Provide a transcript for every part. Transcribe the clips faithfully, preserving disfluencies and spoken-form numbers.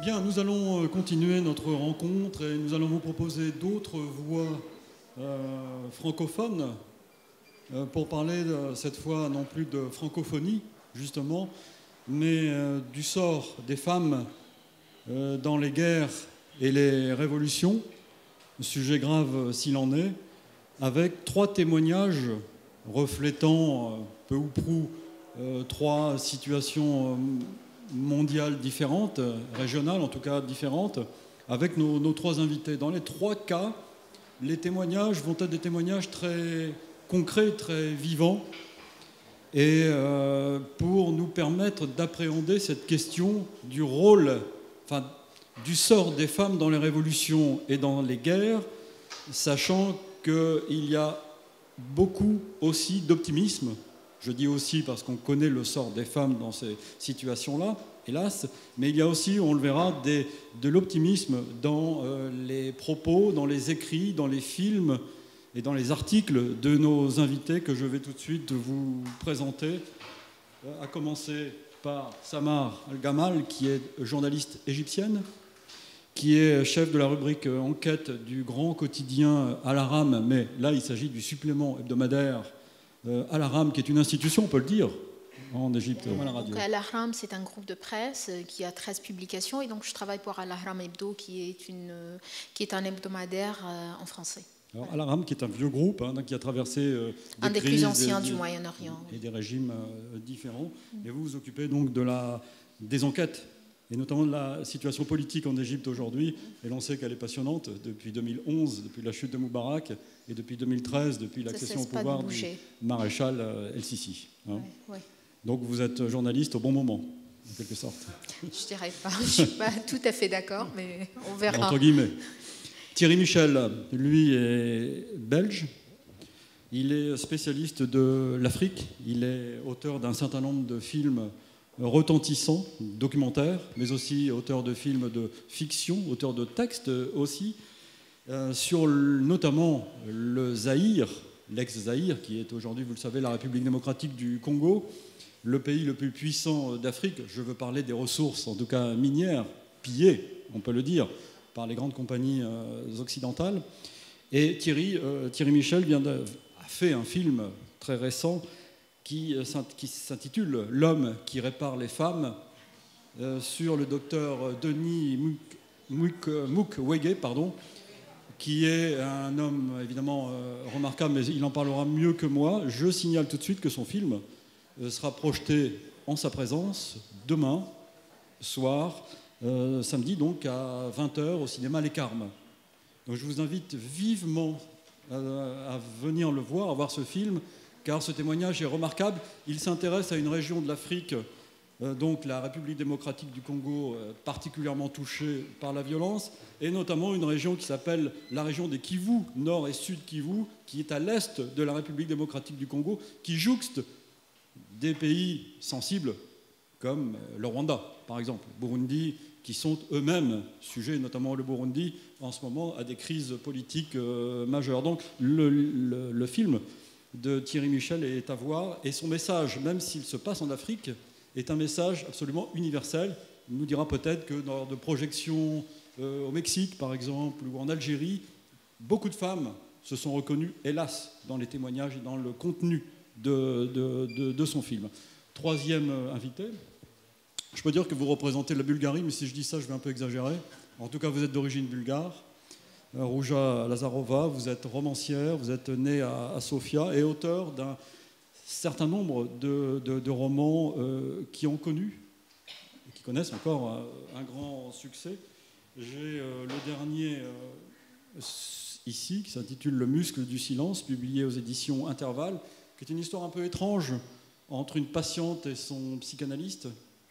Bien, nous allons continuer notre rencontre et nous allons vous proposer d'autres voix euh, francophones euh, pour parler de, cette fois non plus de francophonie, justement, mais euh, du sort des femmes euh, dans les guerres et les révolutions, sujet grave s'il en est, avec trois témoignages reflétant euh, peu ou prou euh, trois situations euh, mondiales différentes, régionales en tout cas différentes, avec nos, nos trois invités. Dans les trois cas, les témoignages vont être des témoignages très concrets, très vivants, et euh, pour nous permettre d'appréhender cette question du rôle, enfin, du sort des femmes dans les révolutions et dans les guerres, sachant qu'il y a beaucoup aussi d'optimisme. Je dis aussi parce qu'on connaît le sort des femmes dans ces situations-là, hélas, mais il y a aussi, on le verra, des, de l'optimisme dans euh, les propos, dans les écrits, dans les films et dans les articles de nos invités que je vais tout de suite vous présenter, à commencer par Samar Al-Gamal, qui est journaliste égyptienne, qui est chef de la rubrique enquête du grand quotidien Al-Ahram, mais là il s'agit du supplément hebdomadaire Euh, Al-Ahram, qui est une institution, on peut le dire, en Égypte. Al-Ahram, c'est un groupe de presse qui a treize publications, et donc je travaille pour Al-Ahram Hebdo, qui est, une, qui est un hebdomadaire euh, en français. Alors, voilà. Al-Ahram, qui est un vieux groupe, hein, qui a traversé euh, des un des crises, plus anciens des, du Moyen-Orient. Et oui. Des régimes euh, différents. Mm. Et vous vous occupez donc de la, des enquêtes, et notamment de la situation politique en Égypte aujourd'hui. Et l'on sait qu'elle est passionnante depuis deux mille onze, depuis la chute de Moubarak, et depuis deux mille treize, depuis l'accession au pouvoir du maréchal El Sisi. Hein. Ouais, ouais. Donc vous êtes journaliste au bon moment, en quelque sorte. Je ne dirais pas, je ne suis pas tout à fait d'accord, mais on verra. Entre guillemets. Thierry Michel, lui, est belge. Il est spécialiste de l'Afrique. Il est auteur d'un certain nombre de films retentissant, documentaire, mais aussi auteur de films de fiction, auteur de textes aussi, euh, sur le, notamment le Zaïre, l'ex-Zaïre, qui est aujourd'hui, vous le savez, la République démocratique du Congo, le pays le plus puissant d'Afrique. Je veux parler des ressources, en tout cas minières, pillées, on peut le dire, par les grandes compagnies euh, occidentales. Et Thierry, euh, Thierry Michel vient de, a fait un film très récent, qui s'intitule « L'homme qui répare les femmes euh, » sur le docteur Denis Mukwege, pardon, qui est un homme évidemment euh, remarquable, mais il en parlera mieux que moi. Je signale tout de suite que son film euh, sera projeté en sa présence demain soir, euh, samedi donc, à vingt heures au cinéma Les Carmes. Donc je vous invite vivement euh, à venir le voir, à voir ce film, car ce témoignage est remarquable. Il s'intéresse à une région de l'Afrique, euh, donc la République démocratique du Congo, euh, particulièrement touchée par la violence, et notamment une région qui s'appelle la région des Kivu, Nord et Sud Kivu, qui est à l'est de la République démocratique du Congo, qui jouxte des pays sensibles comme le Rwanda, par exemple, le Burundi, qui sont eux-mêmes sujets, notamment le Burundi, en ce moment, à des crises politiques euh, majeures. Donc le, le, le film de Thierry Michel est à voir, et son message, même s'il se passe en Afrique, est un message absolument universel. Il nous dira peut-être que dans de projections euh, au Mexique, par exemple, ou en Algérie, beaucoup de femmes se sont reconnues, hélas, dans les témoignages et dans le contenu de, de, de, de son film. Troisième invité, je peux dire que vous représentez la Bulgarie, mais si je dis ça, je vais un peu exagérer. En tout cas, vous êtes d'origine bulgare. Rouja Lazarova, vous êtes romancière, vous êtes née à, à Sofia et auteur d'un certain nombre de, de, de romans euh, qui ont connu, qui connaissent encore un, un grand succès. J'ai euh, le dernier euh, ici, qui s'intitule « Le muscle du silence », publié aux éditions Intervalle, qui est une histoire un peu étrange entre une patiente et son psychanalyste,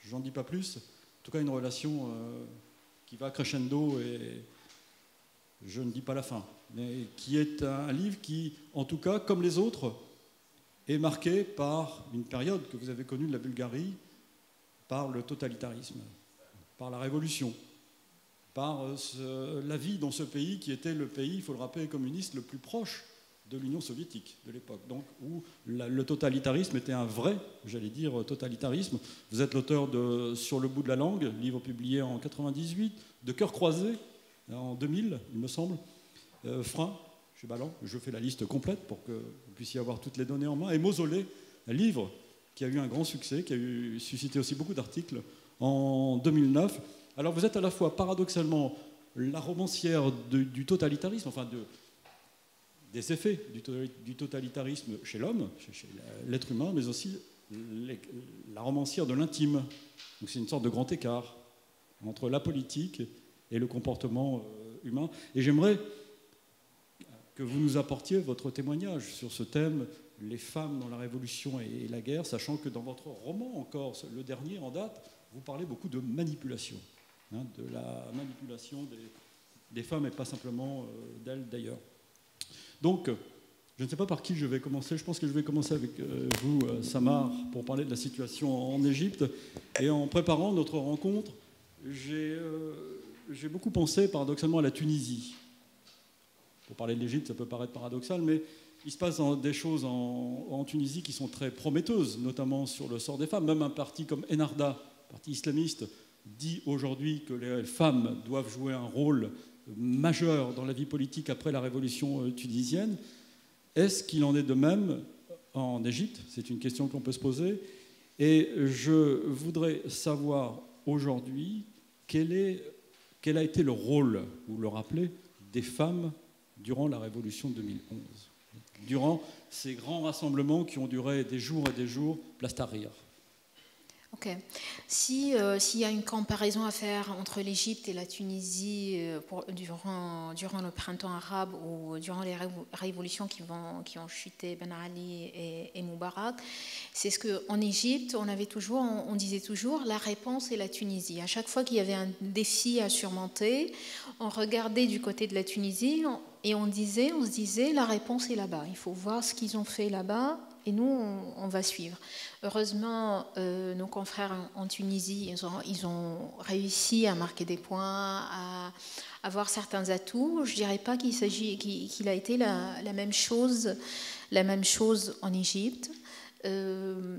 j'en dis pas plus, en tout cas une relation euh, qui va crescendo et... je ne dis pas la fin, mais qui est un livre qui, en tout cas, comme les autres, est marqué par une période que vous avez connue de la Bulgarie, par le totalitarisme, par la révolution, par ce, la vie dans ce pays qui était le pays, il faut le rappeler, communiste le plus proche de l'Union soviétique de l'époque, donc où la, le totalitarisme était un vrai, j'allais dire, totalitarisme. Vous êtes l'auteur de Sur le bout de la langue, livre publié en quatre-vingt-dix-huit, de Cœur croisé en deux mille, il me semble, euh, Frein, chez Ballant, je fais la liste complète pour que vous puissiez avoir toutes les données en main, et Mausolée, un livre qui a eu un grand succès, qui a eu, suscité aussi beaucoup d'articles en deux mille neuf. Alors vous êtes à la fois paradoxalement la romancière de, du totalitarisme, enfin de... des effets du totalitarisme chez l'homme, chez l'être humain, mais aussi les, la romancière de l'intime. Donc c'est une sorte de grand écart entre la politique et le comportement humain. Et j'aimerais que vous nous apportiez votre témoignage sur ce thème, les femmes dans la Révolution et la guerre, sachant que dans votre roman encore, le dernier en date, vous parlez beaucoup de manipulation, hein, de la manipulation des, des femmes et pas simplement d'elles d'ailleurs. Donc, je ne sais pas par qui je vais commencer. Je pense que je vais commencer avec euh, vous, euh, Samar, pour parler de la situation en Égypte. Et en préparant notre rencontre, j'ai euh, j'ai beaucoup pensé paradoxalement à la Tunisie. Pour parler de l'Égypte, ça peut paraître paradoxal, mais il se passe en, des choses en, en Tunisie qui sont très prometteuses, notamment sur le sort des femmes. Même un parti comme Ennahda, parti islamiste, dit aujourd'hui que les femmes doivent jouer un rôle majeur dans la vie politique après la révolution tunisienne. Est-ce qu'il en est de même en Égypte? C'est une question qu'on peut se poser. Et je voudrais savoir aujourd'hui quel est, quel a été le rôle, vous le rappelez, des femmes durant la révolution deux mille onze, durant ces grands rassemblements qui ont duré des jours et des jours, place Tahrir. Ok. Si, euh, s'il y a une comparaison à faire entre l'Égypte et la Tunisie euh, pour, durant, durant le printemps arabe ou durant les révolutions qui, vont, qui ont chuté Ben Ali et, et Moubarak, c'est ce qu'en Égypte, on, avait toujours, on, on disait toujours la réponse est la Tunisie. À chaque fois qu'il y avait un défi à surmonter, on regardait du côté de la Tunisie on, et on, disait, on se disait la réponse est là-bas. Il faut voir ce qu'ils ont fait là-bas. Et nous, on, on va suivre. Heureusement, euh, nos confrères en, en Tunisie, ils ont, ils ont réussi à marquer des points, à avoir certains atouts. Je ne dirais pas qu'il s'agit, qu'il, qu'il a été la, la même chose, la même chose en Égypte. Euh,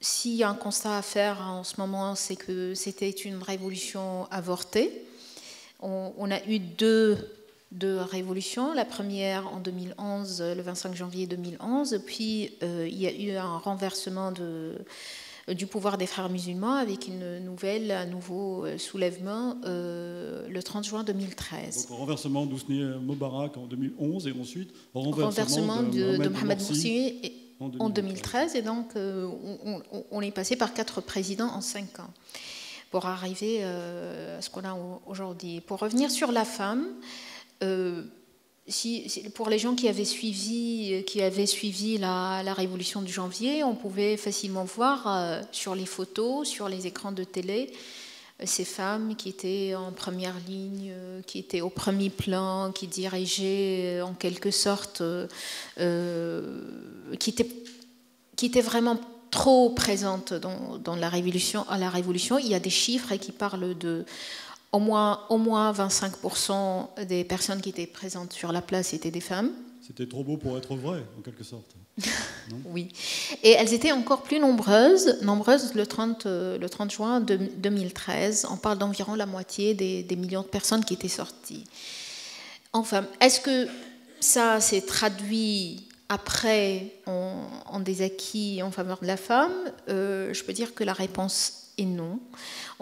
S'il y a un constat à faire en ce moment, c'est que c'était une révolution avortée. On, on a eu deux... de révolution, la première en deux mille onze, le vingt-cinq janvier deux mille onze, puis euh, il y a eu un renversement de, du pouvoir des frères musulmans avec une nouvelle, un nouveau soulèvement euh, le trente juin deux mille treize. Donc renversement d'Hosni Moubarak en deux mille onze et ensuite renversement, renversement de, de Mohamed Morsi en deux mille treize. deux mille treize et donc euh, on, on, on est passé par quatre présidents en cinq ans pour arriver euh, à ce qu'on a aujourd'hui. Pour revenir sur la femme, Euh, si, si, pour les gens qui avaient suivi, qui avaient suivi la, la révolution de janvier, on pouvait facilement voir euh, sur les photos, sur les écrans de télé, euh, ces femmes qui étaient en première ligne, euh, qui étaient au premier plan, qui dirigeaient euh, en quelque sorte, euh, euh, qui étaient, qui étaient vraiment trop présentes dans, dans la révolution. À la révolution, il y a des chiffres qui parlent de Au moins, au moins vingt-cinq pour cent des personnes qui étaient présentes sur la place étaient des femmes. C'était trop beau pour être vrai, en quelque sorte. Non ? Oui. Et elles étaient encore plus nombreuses, nombreuses le trente juin deux mille treize. On parle d'environ la moitié des, des millions de personnes qui étaient sorties. Enfin, est-ce que ça s'est traduit après en, en des acquis en faveur de la femme ? euh, Je peux dire que la réponse et non.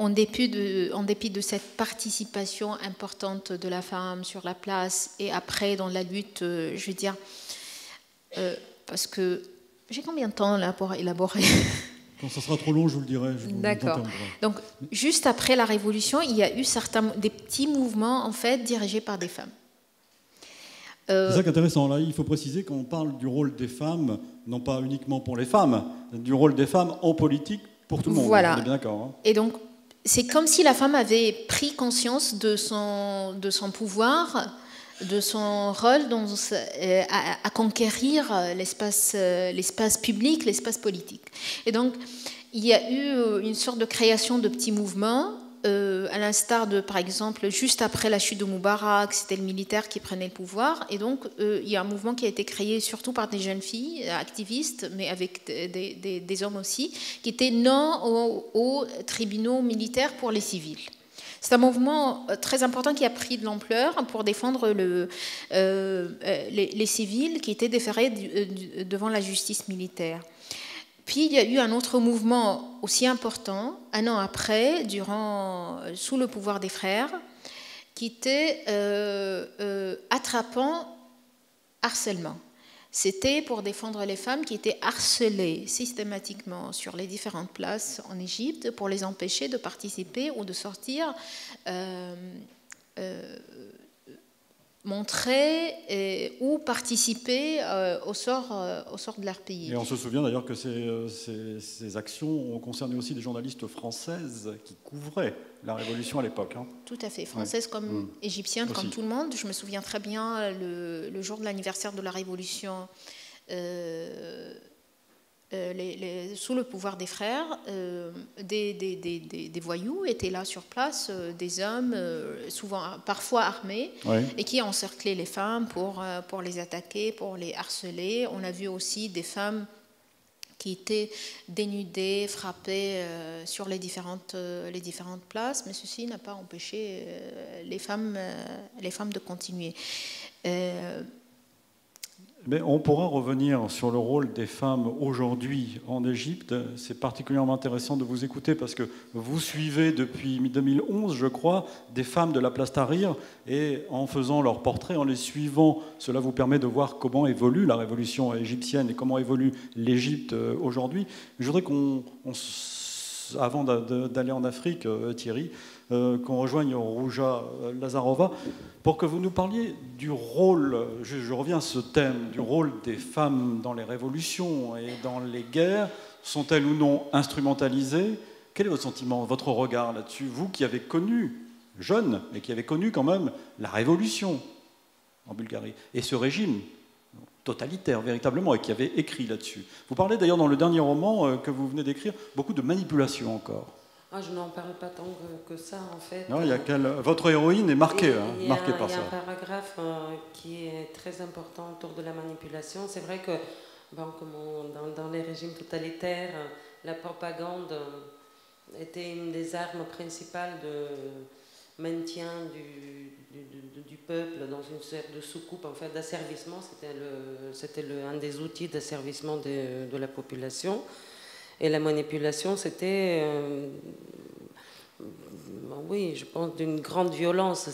En dépit, de, en dépit de cette participation importante de la femme sur la place et après dans la lutte, je veux dire, euh, parce que j'ai combien de temps là pour élaborer ? Quand ça sera trop long, je vous le dirai. D'accord. Donc, juste après la Révolution, il y a eu certains, des petits mouvements en fait dirigés par des femmes. C'est ça qui est intéressant. Là, il faut préciser qu'on parle du rôle des femmes, non pas uniquement pour les femmes, du rôle des femmes en politique. Pour tout le monde, voilà. On est bien d'accord, hein. Et donc, c'est comme si la femme avait pris conscience de son, de son pouvoir, de son rôle dans, euh, à, à conquérir l'espace euh, l'espace public, l'espace politique. Et donc, il y a eu une sorte de création de petits mouvements euh, à l'instar de, par exemple, juste après la chute de Moubarak, c'était le militaire qui prenait le pouvoir. Et donc, euh, il y a un mouvement qui a été créé surtout par des jeunes filles, activistes, mais avec des, des, des hommes aussi, qui étaient non aux, aux tribunaux militaires pour les civils. C'est un mouvement très important qui a pris de l'ampleur pour défendre le, euh, les, les civils qui étaient déférés du, du, devant la justice militaire. Puis il y a eu un autre mouvement aussi important, un an après, durant, sous le pouvoir des frères, qui était euh, euh, attrapant harcèlement. C'était pour défendre les femmes qui étaient harcelées systématiquement sur les différentes places en Égypte pour les empêcher de participer ou de sortir, euh, euh, montrer et, ou participer euh, au, sort, euh, au sort de leur pays. Et on se souvient d'ailleurs que ces, ces, ces actions ont concerné aussi des journalistes françaises qui couvraient la Révolution à l'époque. Hein. Tout à fait, française ouais. comme mmh. égyptienne, aussi. Comme tout le monde. Je me souviens très bien le, le jour de l'anniversaire de la Révolution, euh, euh, les, les, sous le pouvoir des frères, euh, des, des, des, des, des voyous étaient là sur place, euh, des hommes, euh, souvent parfois armés, ouais. et qui encerclaient les femmes pour, euh, pour les attaquer, pour les harceler. On a vu aussi des femmes qui étaient dénudés, frappés euh, sur les différentes, euh, les différentes places, mais ceci n'a pas empêché euh, les, femmes, euh, les femmes de continuer. Euh... Mais on pourra revenir sur le rôle des femmes aujourd'hui en Égypte. C'est particulièrement intéressant de vous écouter parce que vous suivez depuis deux mille onze, je crois, des femmes de la place Tahrir et en faisant leur portrait, en les suivant, cela vous permet de voir comment évolue la révolution égyptienne et comment évolue l'Égypte aujourd'hui. Je voudrais qu'on, on, avant d'aller en Afrique, Thierry, qu'on rejoigne Rouja Lazarova, pour que vous nous parliez du rôle, je, je reviens à ce thème, du rôle des femmes dans les révolutions et dans les guerres. Sont-elles ou non instrumentalisées? Quel est votre sentiment, votre regard là-dessus? Vous qui avez connu, jeune, et qui avez connu quand même la révolution en Bulgarie, et ce régime totalitaire, véritablement, et qui avait écrit là-dessus. Vous parlez d'ailleurs dans le dernier roman que vous venez d'écrire, beaucoup de manipulation encore. Ah, je n'en parle pas tant que ça, en fait. Non, il y a quel... Votre héroïne est marquée, et, hein, il y a, marquée par ça. Il y a ça. Un paragraphe euh, qui est très important autour de la manipulation. C'est vrai que bon, comme on, dans, dans les régimes totalitaires, la propagande était une des armes principales de maintien du, du, du, du peuple dans une sorte de soucoupe, en fait, d'asservissement. C'était un des outils d'asservissement de, de la population. Et la manipulation, c'était, euh, oui, je pense, d'une grande violence.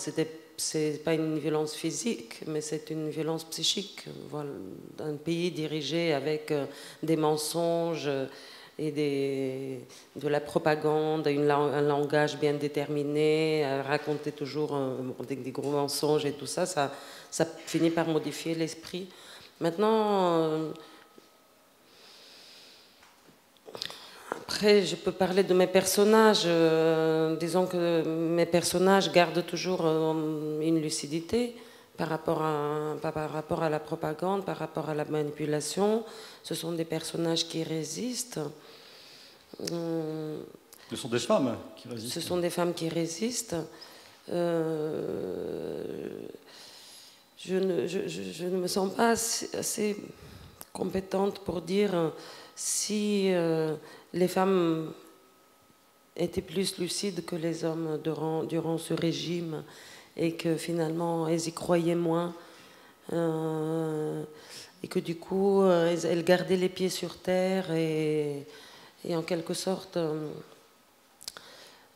C'est pas une violence physique, mais c'est une violence psychique. Voilà. Un pays dirigé avec des mensonges et des, de la propagande, une, un langage bien déterminé, raconter toujours un, des, des gros mensonges et tout ça, ça, ça finit par modifier l'esprit. Maintenant... Euh, Après, je peux parler de mes personnages. Euh, disons que mes personnages gardent toujours euh, une lucidité par rapport, à, par rapport à la propagande, par rapport à la manipulation. Ce sont des personnages qui résistent. Euh, ce sont des femmes qui résistent. Ce sont des femmes qui résistent. Euh, je, ne, je, je, je ne me sens pas assez, assez compétente pour dire si... Euh, les femmes étaient plus lucides que les hommes durant, durant ce régime et que finalement elles y croyaient moins euh, et que du coup elles, elles gardaient les pieds sur terre et, et en quelque sorte euh,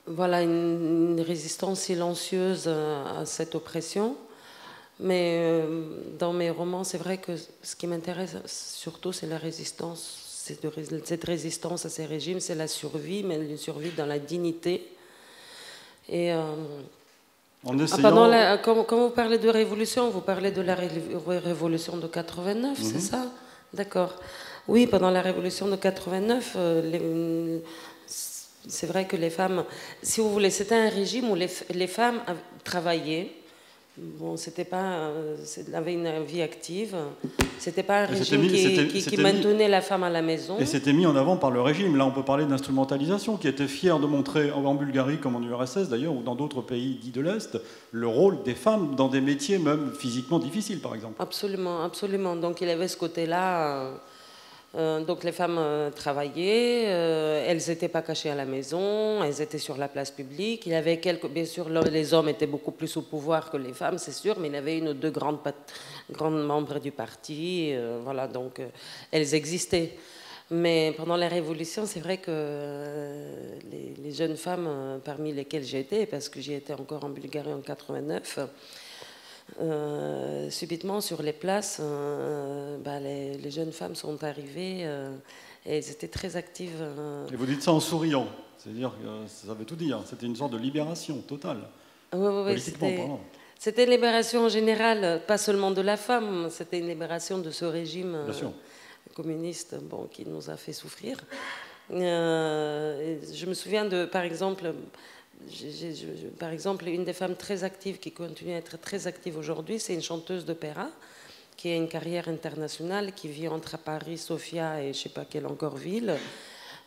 voilà une, une résistance silencieuse à, à cette oppression. Mais euh, dans mes romans, c'est vrai que ce qui m'intéresse surtout c'est la résistance. Cette résistance à ces régimes, c'est la survie, mais une survie dans la dignité. Et euh, en essayant... ah, pendant la, quand, quand vous parlez de révolution, vous parlez de la ré révolution de quatre-vingt-neuf, mm-hmm. c'est ça? D'accord. Oui, pendant la révolution de quatre-vingt-neuf, euh, c'est vrai que les femmes... Si vous voulez, c'était un régime où les, les femmes travaillaient, Bon, c'était pas, elle avait une vie active. C'était pas un régime mis, qui, qui, qui maintenait mis, la femme à la maison. Et c'était mis en avant par le régime. Là, on peut parler d'instrumentalisation, qui était fière de montrer en Bulgarie, comme en U R S S d'ailleurs, ou dans d'autres pays dits de l'Est, le rôle des femmes dans des métiers même physiquement difficiles, par exemple. Absolument, absolument. Donc, il y avait ce côté-là. Euh, donc, les femmes euh, travaillaient. Euh, elles n'étaient pas cachées à la maison. Elles étaient sur la place publique. Il y avait quelques, bien sûr, les hommes étaient beaucoup plus au pouvoir que les femmes, c'est sûr, mais il y avait une ou deux grandes, grandes membres du parti. Euh, voilà, donc euh, elles existaient. Mais pendant la Révolution, c'est vrai que euh, les, les jeunes femmes euh, parmi lesquelles j'étais, parce que j'y étais encore en Bulgarie en quatre-vingt-neuf. Euh, Euh, subitement sur les places, euh, bah, les, les jeunes femmes sont arrivées euh, et elles étaient très actives. Euh. Et vous dites ça en souriant, c'est-à-dire que ça veut tout dire. C'était une sorte de libération totale. Oui, oui, oui. C'était une libération en général, pas seulement de la femme. C'était une libération de ce régime euh, communiste, bon, qui nous a fait souffrir. Euh, je me souviens de, par exemple. Je, je, je, par exemple, une des femmes très actives qui continue à être très active aujourd'hui, c'est une chanteuse d'opéra qui a une carrière internationale, qui vit entre Paris, Sofia et je ne sais pas quelle encore ville,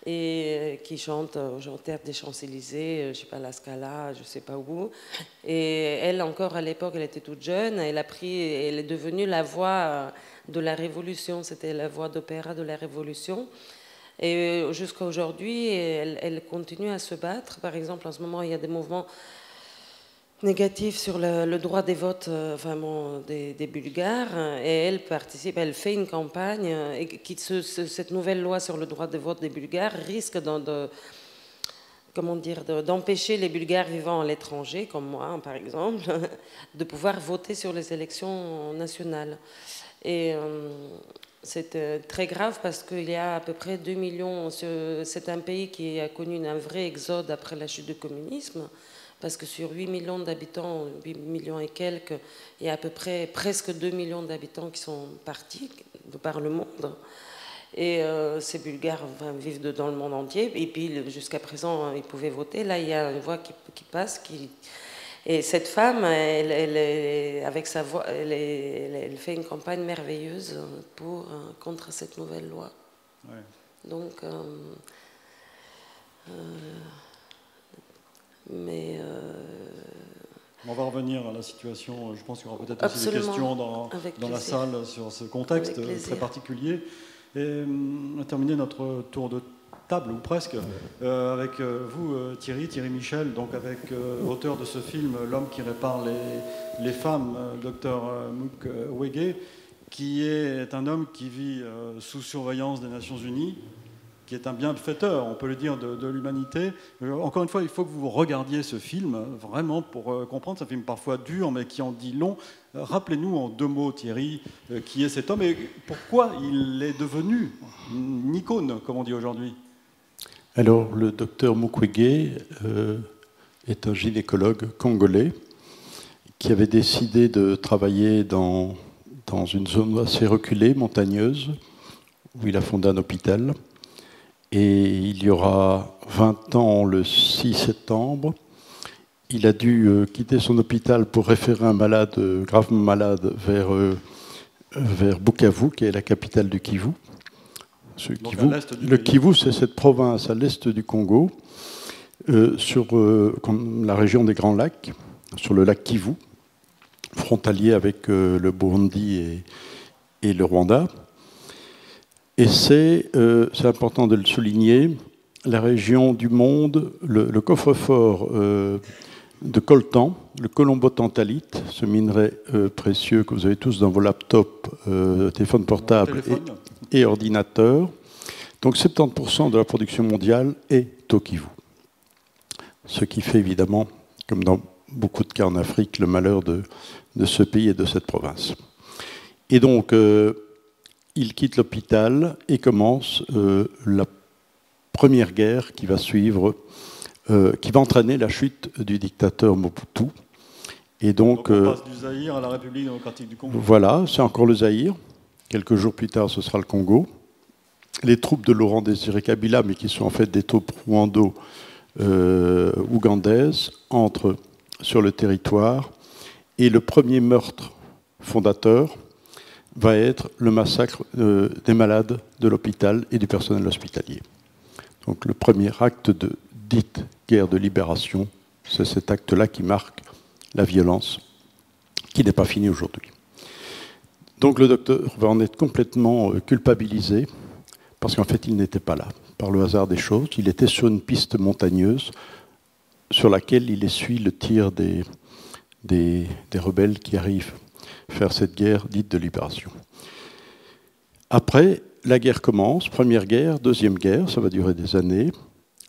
et qui chante au théâtre des Champs-Élysées, je ne sais pas, la Scala, je ne sais pas où. Et elle, encore à l'époque, elle était toute jeune, elle a pris, elle est devenue la voix de la Révolution, c'était la voix d'opéra de la Révolution. Et jusqu'à aujourd'hui, elle, elle continue à se battre. Par exemple, en ce moment, il y a des mouvements négatifs sur le, le droit des votes euh, vraiment des, des Bulgares. Et elle participe, elle fait une campagne. Et qui, ce, ce, cette nouvelle loi sur le droit des votes des Bulgares risque de, de, comment dire, d'empêcher les Bulgares vivant à l'étranger, comme moi, par exemple, de pouvoir voter sur les élections nationales. Et... Euh, c'est très grave parce qu'il y a à peu près deux millions. C'est un pays qui a connu un vrai exode après la chute du communisme, parce que sur huit millions d'habitants, huit millions et quelques, il y a à peu près presque deux millions d'habitants qui sont partis de par le monde. Et euh, ces Bulgares enfin, vivent dans le monde entier. Et puis jusqu'à présent, ils pouvaient voter. Là, il y a une voix qui, qui passe, qui... Et cette femme, elle, elle, elle, avec sa voix, elle, elle, elle fait une campagne merveilleuse pour, contre cette nouvelle loi. Ouais. Donc, euh, euh, mais... Euh, on va revenir à la situation, je pense qu'il y aura peut-être aussi des questions dans, dans la salle sur ce contexte très particulier. Et on a terminé notre tour de table, ou presque, euh, avec euh, vous, euh, Thierry, Thierry Michel, donc avec euh, auteur de ce film « L'homme qui répare les, les femmes euh, », docteur euh, Mukwege, qui est un homme qui vit euh, sous surveillance des Nations Unies, qui est un bienfaiteur, on peut le dire, de, de l'humanité. Encore une fois, il faut que vous regardiez ce film, vraiment, pour euh, comprendre. C'est un film parfois dur, mais qui en dit long. Rappelez-nous en deux mots, Thierry, euh, qui est cet homme et pourquoi il est devenu une icône, comme on dit aujourd'hui. Alors, le docteur Mukwege euh, est un gynécologue congolais qui avait décidé de travailler dans, dans une zone assez reculée, montagneuse, où il a fondé un hôpital. Et il y aura vingt ans, le six septembre, il a dû euh, quitter son hôpital pour référer un malade, euh, gravement malade, vers, euh, vers Bukavu, qui est la capitale du Kivu. Ce Kivu, le Kivu, c'est cette province à l'est du Congo, euh, sur euh, la région des Grands Lacs, sur le lac Kivu, frontalier avec euh, le Burundi et, et le Rwanda. Et c'est, euh, c'est important de le souligner, la région du monde, le, le coffre-fort euh, de coltan, le colombo-tantalite, ce minerai euh, précieux que vous avez tous dans vos laptops, euh, téléphones portables et, et ordinateurs. Donc soixante-dix pour cent de la production mondiale est au Kivu. Ce qui fait évidemment, comme dans beaucoup de cas en Afrique, le malheur de, de ce pays et de cette province. Et donc, euh, il quitte l'hôpital et commence euh, la première guerre qui va suivre... Euh, qui va entraîner la chute du dictateur Mobutu. Et donc, donc on passe du Zaïre à la République démocratique du Congo. Voilà, c'est encore le Zaïre. Quelques jours plus tard, ce sera le Congo. Les troupes de Laurent Désiré Kabila, mais qui sont en fait des troupes rwando-ougandaises, euh, entrent sur le territoire Et le premier meurtre fondateur va être le massacre euh, des malades de l'hôpital et du personnel hospitalier. Donc le premier acte de dite guerre de libération, c'est cet acte-là qui marque la violence qui n'est pas finie aujourd'hui. Donc le docteur va en être complètement culpabilisé parce qu'en fait il n'était pas là. Par le hasard des choses, il était sur une piste montagneuse sur laquelle il essuie le tir des, des, des rebelles qui arrivent faire cette guerre dite de libération. Après, la guerre commence, première guerre, deuxième guerre, ça va durer des années,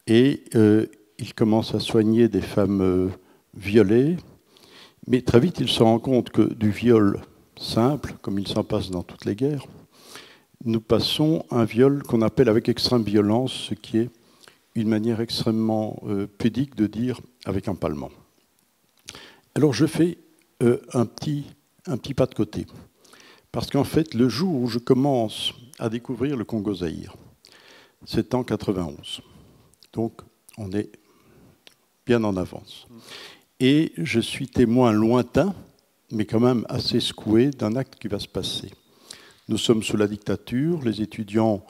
et euh, il commence à soigner des femmes euh, violées, mais très vite il se rend compte que du viol simple, comme il s'en passe dans toutes les guerres, nous passons à un viol qu'on appelle avec extrême violence, ce qui est une manière extrêmement euh, pudique de dire avec empalement. Alors je fais euh, un petit... un petit pas de côté. Parce qu'en fait, le jour où je commence à découvrir le Congo-Zaïre, c'est en quatre-vingt-onze. Donc, on est bien en avance. Et je suis témoin lointain, mais quand même assez secoué, d'un acte qui va se passer. Nous sommes sous la dictature, les étudiants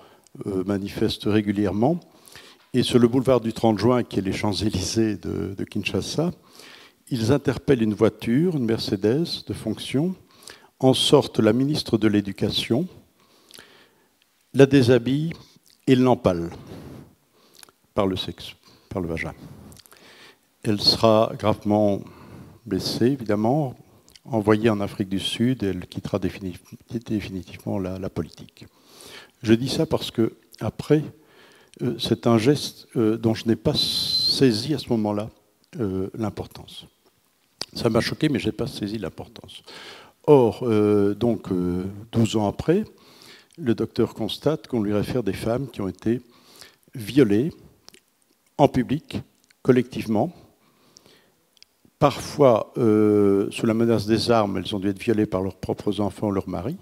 euh, manifestent régulièrement, et sur le boulevard du trente juin, qui est les Champs-Élysées de, de Kinshasa, ils interpellent une voiture, une Mercedes de fonction, en sortent la ministre de l'Éducation, la déshabille et l'empale par le sexe, par le vagin. Elle sera gravement blessée, évidemment, envoyée en Afrique du Sud, et elle quittera définitivement la, la politique. Je dis ça parce que, après, euh, c'est un geste euh, dont je n'ai pas saisi à ce moment-là euh, l'importance. Ça m'a choqué, mais je n'ai pas saisi l'importance. Or, euh, donc, euh, douze ans après, le docteur constate qu'on lui réfère des femmes qui ont été violées en public, collectivement. Parfois, euh, sous la menace des armes, elles ont dû être violées par leurs propres enfants ou leurs maris.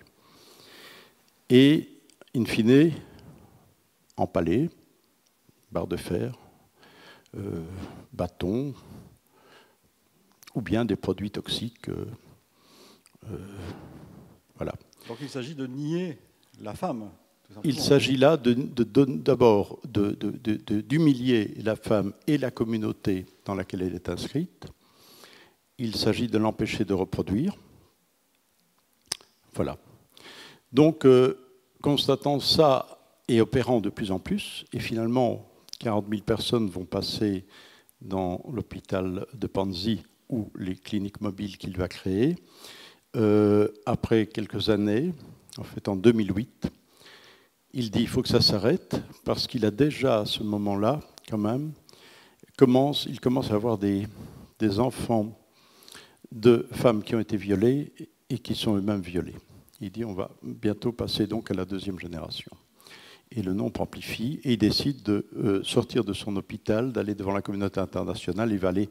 Et, in fine, empalées, barres de fer, euh, bâtons, ou bien des produits toxiques. Euh, euh, voilà. Donc il s'agit de nier la femme. Tout simplement. Il s'agit là d'abord de, de, de, de, de, de, d'humilier la femme et la communauté dans laquelle elle est inscrite. Il s'agit de l'empêcher de reproduire. Voilà. Donc, euh, constatant ça et opérant de plus en plus, et finalement, quarante mille personnes vont passer dans l'hôpital de Panzi, ou les cliniques mobiles qu'il va créer. Euh, après quelques années, en fait en deux mille huit, il dit qu'il faut que ça s'arrête, parce qu'il a déjà à ce moment-là, quand même, commence, il commence à avoir des, des enfants de femmes qui ont été violées et qui sont eux-mêmes violées. Il dit on va bientôt passer donc à la deuxième génération. Et le nombre amplifie, et il décide de euh, sortir de son hôpital, d'aller devant la communauté internationale, il va aller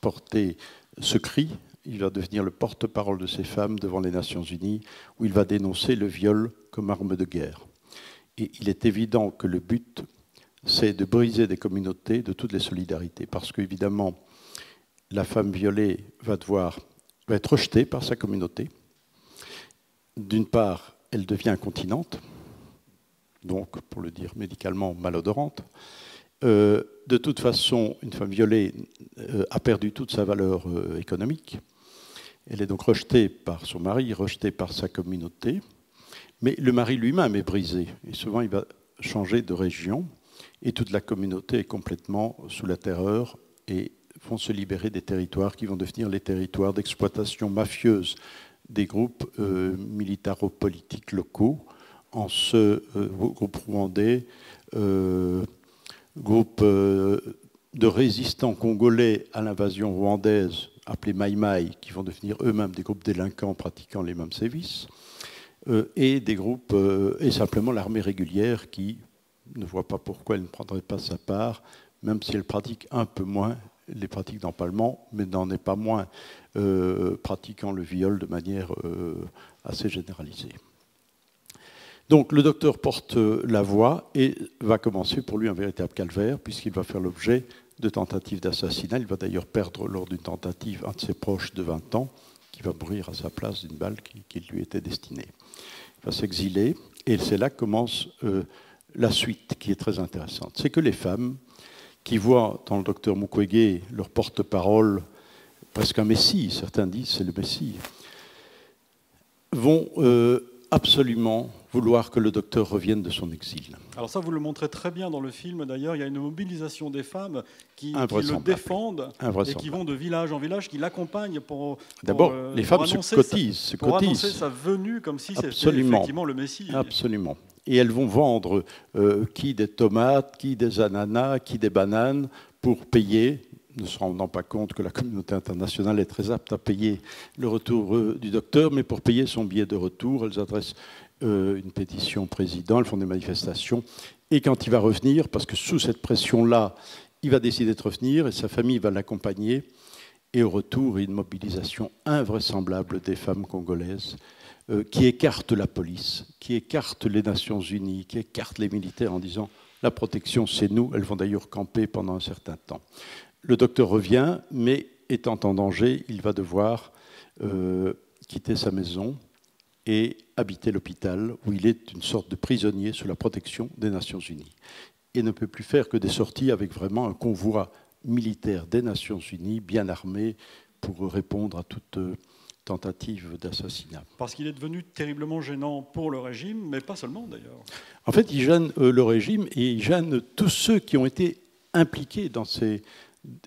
porter ce cri, il va devenir le porte-parole de ces femmes devant les Nations Unies, où il va dénoncer le viol comme arme de guerre. Et il est évident que le but, c'est de briser des communautés, de toutes les solidarités, parce qu'évidemment, la femme violée va, devoir, va être rejetée par sa communauté. D'une part, elle devient incontinente, donc, pour le dire médicalement, malodorante. Euh, de toute façon, une femme violée euh, a perdu toute sa valeur euh, économique. Elle est donc rejetée par son mari, rejetée par sa communauté. Mais le mari lui-même est brisé. Et souvent, il va changer de région. Et toute la communauté est complètement sous la terreur et vont se libérer des territoires qui vont devenir les territoires d'exploitation mafieuse des groupes euh, militaro-politiques locaux, en ce euh, groupe rwandais, euh, groupe de résistants congolais à l'invasion rwandaise, appelés Maïmaï, qui vont devenir eux-mêmes des groupes délinquants pratiquant les mêmes sévices, et des groupes, et simplement l'armée régulière qui ne voit pas pourquoi elle ne prendrait pas sa part, même si elle pratique un peu moins les pratiques d'empalement, mais n'en est pas moins euh, pratiquant le viol de manière euh, assez généralisée. Donc le docteur porte la voix et va commencer pour lui un véritable calvaire puisqu'il va faire l'objet de tentatives d'assassinat. Il va d'ailleurs perdre lors d'une tentative un de ses proches de vingt ans qui qui va mourir à sa place d'une balle qui, qui lui était destinée. Il va s'exiler et c'est là que commence euh, la suite qui est très intéressante. C'est que les femmes qui voient dans le docteur Mukwege leur porte-parole, presque un messie, certains disent c'est le messie, vont euh, absolument vouloir que le docteur revienne de son exil. Alors ça, vous le montrez très bien dans le film, d'ailleurs. Il y a une mobilisation des femmes qui, qui le défendent et qui vont de village en village, qui l'accompagnent pour, pour D'abord, euh, les femmes se cotisent. Sa, se pour cotisent. annoncer sa venue comme si c'était effectivement le Messie. Absolument. Et elles vont vendre euh, qui des tomates, qui des ananas, qui des bananes pour payer, ne se rendant pas compte que la communauté internationale est très apte à payer le retour euh, du docteur, mais pour payer son billet de retour, elles adressent Euh, une pétition au président, elles font des manifestations, et quand il va revenir, parce que sous cette pression-là, il va décider de revenir, et sa famille va l'accompagner, et au retour, une mobilisation invraisemblable des femmes congolaises euh, qui écartent la police, qui écartent les Nations Unies, qui écartent les militaires en disant « la protection, c'est nous », elles vont d'ailleurs camper pendant un certain temps. Le docteur revient, mais étant en danger, il va devoir euh, quitter sa maison, et habiter l'hôpital où il est une sorte de prisonnier sous la protection des Nations Unies et ne peut plus faire que des sorties avec vraiment un convoi militaire des Nations Unies bien armé pour répondre à toute tentative d'assassinat. Parce qu'il est devenu terriblement gênant pour le régime, mais pas seulement d'ailleurs. En fait, il gêne le régime et il gêne tous ceux qui ont été impliqués dans ces,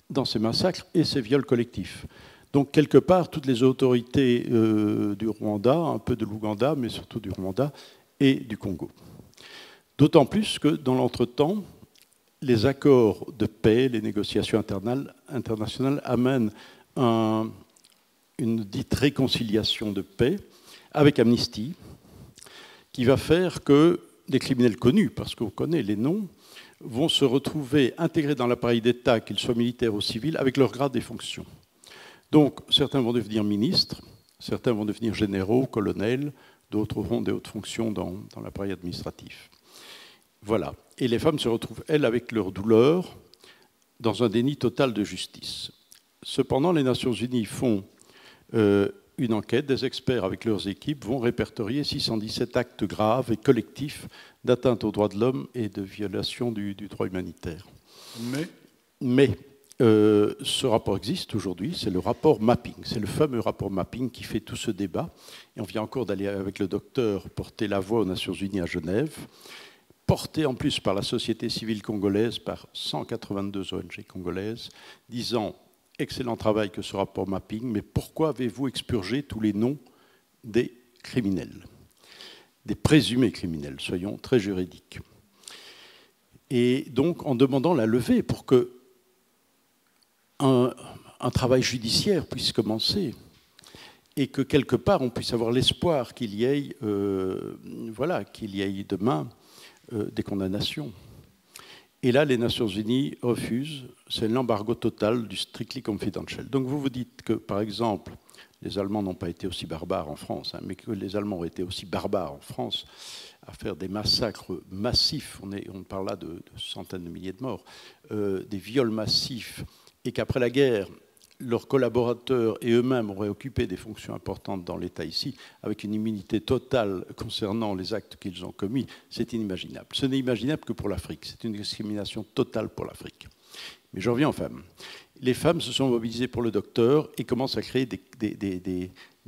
dans ces massacres et ces viols collectifs. Donc, quelque part, toutes les autorités euh, du Rwanda, un peu de l'Ouganda, mais surtout du Rwanda et du Congo. D'autant plus que, dans l'entretemps, les accords de paix, les négociations internationales, internationales amènent un, une dite réconciliation de paix avec amnistie, qui va faire que des criminels connus, parce qu'on connaît les noms, vont se retrouver intégrés dans l'appareil d'État, qu'ils soient militaires ou civils, avec leur grade et fonctions. Donc, certains vont devenir ministres, certains vont devenir généraux, colonels, d'autres auront des hautes fonctions dans, dans l'appareil administratif. Voilà. Et les femmes se retrouvent, elles, avec leur douleur, dans un déni total de justice. Cependant, les Nations Unies font euh, une enquête. Des experts, avec leurs équipes, vont répertorier six cent dix-sept actes graves et collectifs d'atteinte aux droits de l'homme et de violation du, du droit humanitaire. Mais, Mais Euh, ce rapport existe aujourd'hui, c'est le rapport mapping, c'est le fameux rapport mapping qui fait tout ce débat. Et on vient encore d'aller avec le docteur porter la voix aux Nations Unies à Genève, porté en plus par la société civile congolaise, par cent quatre-vingt-deux O N G congolaises, disant « excellent travail que ce rapport mapping, mais pourquoi avez-vous expurgé tous les noms des criminels, des présumés criminels, soyons très juridiques ?» Et donc en demandant la levée pour que Un, un travail judiciaire puisse commencer et que quelque part on puisse avoir l'espoir qu'il y ait, euh, voilà, qu'il y ait demain euh, des condamnations. Et là, les Nations Unies refusent, c'est l'embargo total du strictly confidential. Donc vous vous dites que, par exemple, les Allemands n'ont pas été aussi barbares en France, hein, mais que les Allemands ont été aussi barbares en France à faire des massacres massifs, on, est, on parle là de, de centaines de milliers de morts, euh, des viols massifs, et qu'après la guerre, leurs collaborateurs et eux-mêmes auraient occupé des fonctions importantes dans l'État ici, avec une immunité totale concernant les actes qu'ils ont commis, c'est inimaginable. Ce n'est imaginable que pour l'Afrique. C'est une discrimination totale pour l'Afrique. Mais je reviens aux femmes. Les femmes se sont mobilisées pour le docteur et commencent à créer des, des, des, des,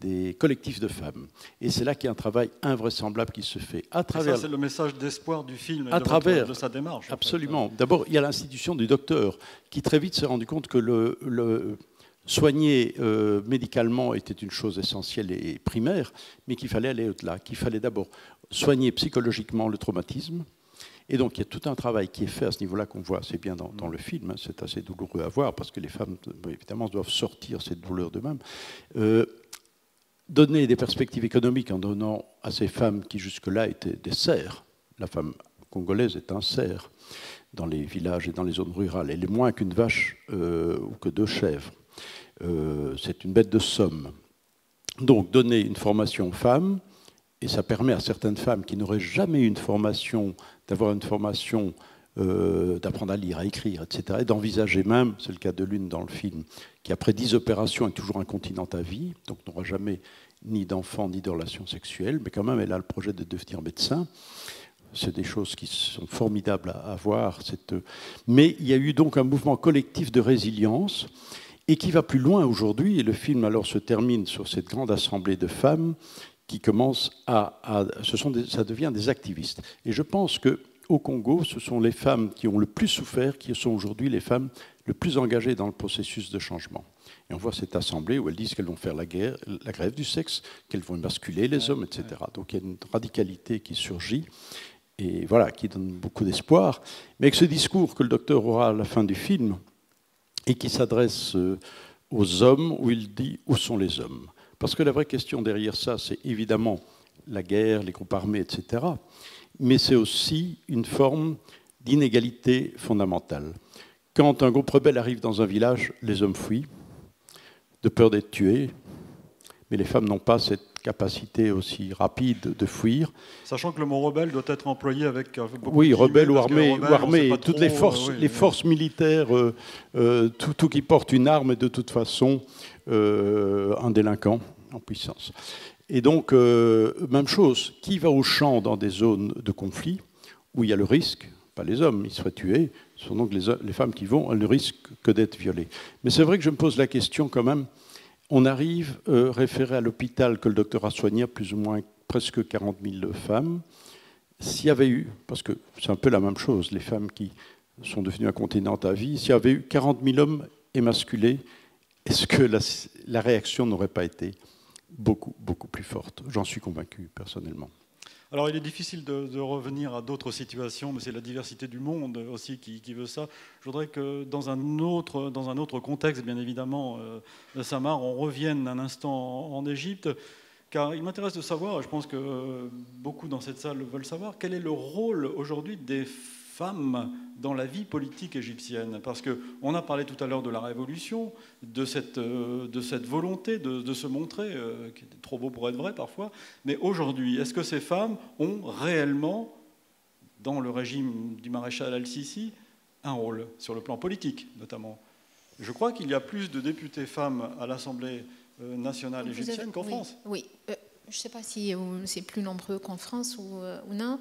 des collectifs de femmes. Et c'est là qu'il y a un travail invraisemblable qui se fait. À travers, c'est le message d'espoir du film et à de, travers, de sa démarche. Absolument. En fait. D'abord, il y a l'institution du docteur qui très vite s'est rendu compte que le, le soigner euh, médicalement était une chose essentielle et primaire, mais qu'il fallait aller au-delà, qu'il fallait d'abord soigner psychologiquement le traumatisme. Et donc, il y a tout un travail qui est fait à ce niveau-là qu'on voit assez bien dans, dans le film. Hein, c'est assez douloureux à voir parce que les femmes, évidemment, doivent sortir cette douleur d'eux-mêmes. Euh, donner des perspectives économiques en donnant à ces femmes qui, jusque-là, étaient des serfs. La femme congolaise est un serf dans les villages et dans les zones rurales. Elle est moins qu'une vache euh, ou que deux chèvres. Euh, c'est une bête de somme. Donc, donner une formation aux femmes, et ça permet à certaines femmes qui n'auraient jamais eu une formation, d'avoir une formation euh, d'apprendre à lire, à écrire, et cetera, et d'envisager même, c'est le cas de l'une dans le film, qui après dix opérations est toujours incontinente à vie, donc n'aura jamais ni d'enfants ni de relations sexuelles, mais quand même elle a le projet de devenir médecin. C'est des choses qui sont formidables à, à voir. Cette... Mais il y a eu donc un mouvement collectif de résilience et qui va plus loin aujourd'hui. Et le film alors se termine sur cette grande assemblée de femmes qui commencent à... à ce sont des, ça devient des activistes. Et je pense qu'au Congo, ce sont les femmes qui ont le plus souffert, qui sont aujourd'hui les femmes le plus engagées dans le processus de changement. Et on voit cette assemblée où elles disent qu'elles vont faire la, guerre, la grève du sexe, qu'elles vont émasculer les hommes, et cetera. Donc il y a une radicalité qui surgit. Et voilà, qui donne beaucoup d'espoir. Mais avec ce discours que le docteur aura à la fin du film et qui s'adresse aux hommes, où il dit « Où sont les hommes ?» Parce que la vraie question derrière ça, c'est évidemment la guerre, les groupes armés, et cetera. Mais c'est aussi une forme d'inégalité fondamentale. Quand un groupe rebelle arrive dans un village, les hommes fuient, de peur d'être tués, mais les femmes n'ont pas cette capacité aussi rapide de fuir. Sachant que le mot rebelle doit être employé avec... Oui, rebelle ou armée, toutes les forces, euh, oui, les forces militaires, euh, euh, tout, tout qui porte une arme est de toute façon euh, un délinquant en puissance. Et donc, euh, même chose, qui va au champ dans des zones de conflit où il y a le risque, pas les hommes, ils seraient tués, ce sont donc les, les femmes qui vont, elles ne risquent que d'être violées. Mais c'est vrai que je me pose la question quand même. On arrive, euh, référé à l'hôpital que le docteur a soigné, plus ou moins presque quarante mille femmes. S'il y avait eu, parce que c'est un peu la même chose, les femmes qui sont devenues incontinentes à vie, s'il y avait eu quarante mille hommes émasculés, est-ce que la, la réaction n'aurait pas été beaucoup, beaucoup plus forte? J'en suis convaincu, personnellement. Alors, il est difficile de, de revenir à d'autres situations, mais c'est la diversité du monde aussi qui, qui veut ça. Je voudrais que dans un autre, dans un autre contexte, bien évidemment, euh, Samar, on revienne un instant en Égypte, car il m'intéresse de savoir, et je pense que euh, beaucoup dans cette salle veulent savoir, quel est le rôle aujourd'hui des femmes dans la vie politique égyptienne, parce qu'on a parlé tout à l'heure de la révolution, de cette, euh, de cette volonté de, de se montrer, euh, qui était trop beau pour être vrai parfois, mais aujourd'hui, est-ce que ces femmes ont réellement, dans le régime du maréchal Al-Sisi, un rôle, sur le plan politique notamment? Je crois qu'il y a plus de députées femmes à l'Assemblée nationale égyptienne qu'en oui, France. Oui, euh, je ne sais pas si c'est plus nombreux qu'en France ou, euh, ou non.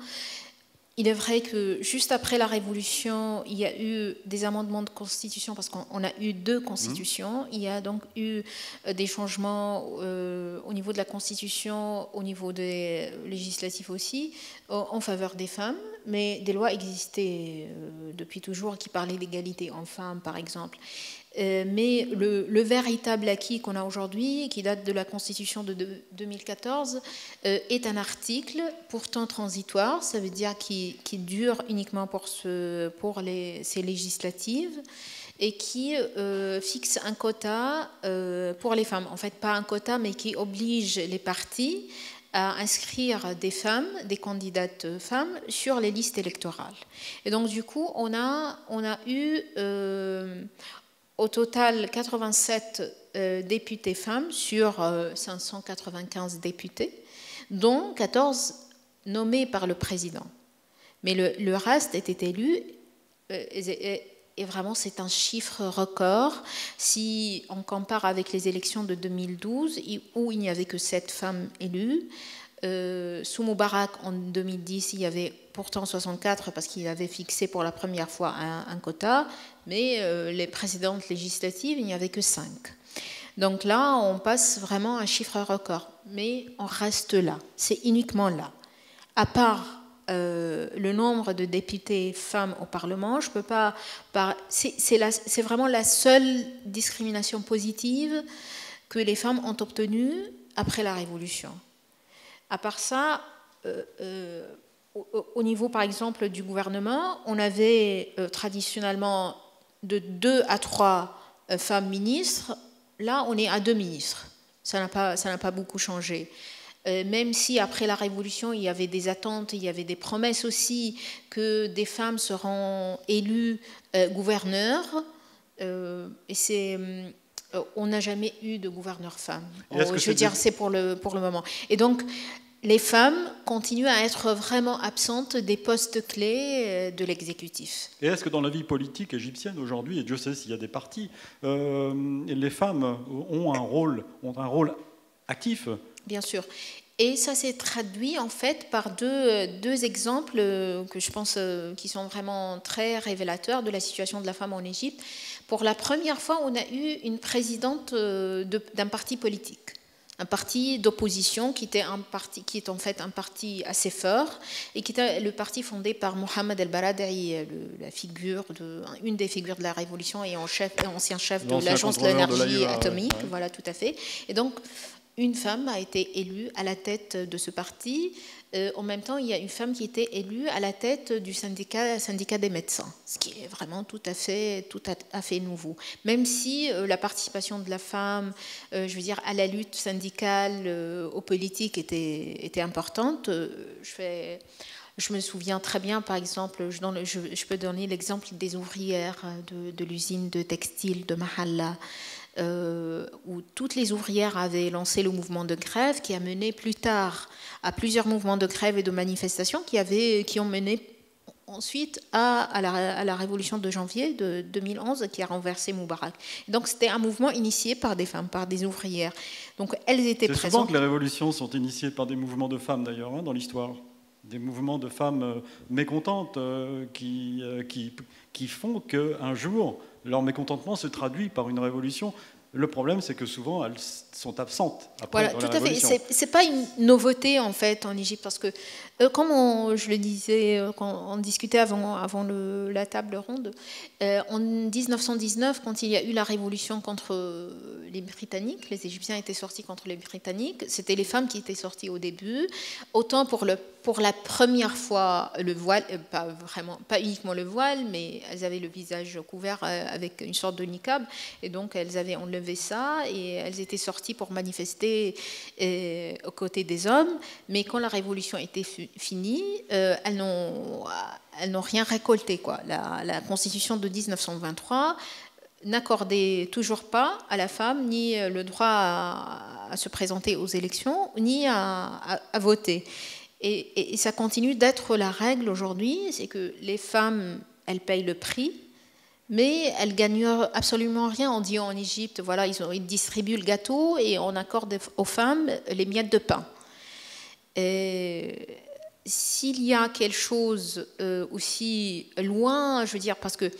Il est vrai que juste après la Révolution, il y a eu des amendements de constitution, parce qu'on a eu deux constitutions. Mmh. Il y a donc eu des changements euh, au niveau de la constitution, au niveau des législatifs aussi, en, en faveur des femmes. Mais des lois existaient euh, depuis toujours qui parlaient d'égalité en femmes, par exemple. Euh, mais le, le véritable acquis qu'on a aujourd'hui, qui date de la Constitution de, de deux mille quatorze, euh, est un article pourtant transitoire, ça veut dire qui, qui dure uniquement pour, ce, pour les, ces législatives, et qui euh, fixe un quota euh, pour les femmes. En fait, pas un quota, mais qui oblige les partis à inscrire des femmes, des candidates femmes, sur les listes électorales. Et donc, du coup, on a, on a eu... Euh, au total, quatre-vingt-sept euh, députés femmes sur euh, cinq cent quatre-vingt-quinze députés, dont quatorze nommés par le président. Mais le, le reste était élu, euh, et, et vraiment c'est un chiffre record. Si on compare avec les élections de deux mille douze, où il n'y avait que sept femmes élues, euh, sous Moubarak en deux mille dix, il y avait pourtant soixante-quatre parce qu'il avait fixé pour la première fois un, un quota, mais euh, les précédentes législatives, il n'y avait que cinq. Donc là, on passe vraiment à un chiffre record. Mais on reste là, c'est uniquement là. À part euh, le nombre de députés femmes au Parlement, je peux pas... Par... C'est vraiment la seule discrimination positive que les femmes ont obtenue après la Révolution. À part ça... Euh, euh, au niveau, par exemple, du gouvernement, on avait euh, traditionnellement de deux à trois euh, femmes ministres. Là, on est à deux ministres. Ça n'a pas, ça n'a pas beaucoup changé. Euh, même si, après la Révolution, il y avait des attentes, il y avait des promesses aussi que des femmes seront élues euh, gouverneurs. Euh, et c'est... Euh, on n'a jamais eu de gouverneur femme. Je veux dire, c'est pour le, pour le moment. Et donc... les femmes continuent à être vraiment absentes des postes clés de l'exécutif. Et est-ce que dans la vie politique égyptienne aujourd'hui, et Dieu sait s'il y a des partis, euh, les femmes ont un rôle, ont un rôle actif? Bien sûr. Et ça s'est traduit en fait par deux, deux exemples que je pense qui sont vraiment très révélateurs de la situation de la femme en Égypte. Pour la première fois, on a eu une présidente d'un parti politique. Un parti d'opposition qui, qui est en fait un parti assez fort et qui était le parti fondé par Mohamed El Baradaï, la figure de, une des figures de la révolution et en chef, ancien chef de l'agence de l'énergie atomique, ouais. Voilà, tout à fait. Et donc une femme a été élue à la tête de ce parti. Euh, en même temps, il y a une femme qui était élue à la tête du syndicat, syndicat des médecins, ce qui est vraiment tout à fait, tout à fait nouveau. Même si euh, la participation de la femme, euh, je veux dire, à la lutte syndicale, euh, aux politiques était, était importante, euh, je fais... Je me souviens très bien, par exemple, je, donne, je, je peux donner l'exemple des ouvrières de, de l'usine de textile de Mahalla, euh, où toutes les ouvrières avaient lancé le mouvement de grève qui a mené plus tard à plusieurs mouvements de grève et de manifestations qui, avaient, qui ont mené ensuite à, à, la, à la révolution de janvier de deux mille onze qui a renversé Moubarak. Donc c'était un mouvement initié par des femmes, par des ouvrières. Donc elles étaient présentes. C'est souvent que les révolutions sont initiées par des mouvements de femmes d'ailleurs, hein, dans l'histoire. Des mouvements de femmes mécontentes qui, qui, qui font qu'un jour, leur mécontentement se traduit par une révolution. Le problème, c'est que souvent, elles sont absentes après, voilà, dans tout à fait. C'est pas une nouveauté, en fait, en Égypte, parce que, euh, comme on, je le disais, quand on discutait avant, avant le, la table ronde, euh, en mille neuf cent dix-neuf, quand il y a eu la révolution contre les Britanniques, les Égyptiens étaient sortis contre les Britanniques, c'était les femmes qui étaient sorties au début, autant pour, le, pour la première fois, le voile, pas, vraiment, pas uniquement le voile, mais elles avaient le visage couvert avec une sorte de niqab, et donc elles avaient enlevé ça et elles étaient sorties pour manifester euh, aux côtés des hommes, mais quand la révolution était finie, euh, elles n'ont elles n'ont rien récolté, quoi. La, la constitution de mille neuf cent vingt-trois n'accordait toujours pas à la femme ni le droit à, à se présenter aux élections ni à, à, à voter, et, et, et ça continue d'être la règle aujourd'hui, c'est que les femmes, elles payent le prix. Mais elles ne gagnent absolument rien. On dit en Égypte, voilà, ils, ont, ils distribuent le gâteau et on accorde aux femmes les miettes de pain. S'il y a quelque chose euh, aussi loin, je veux dire, parce que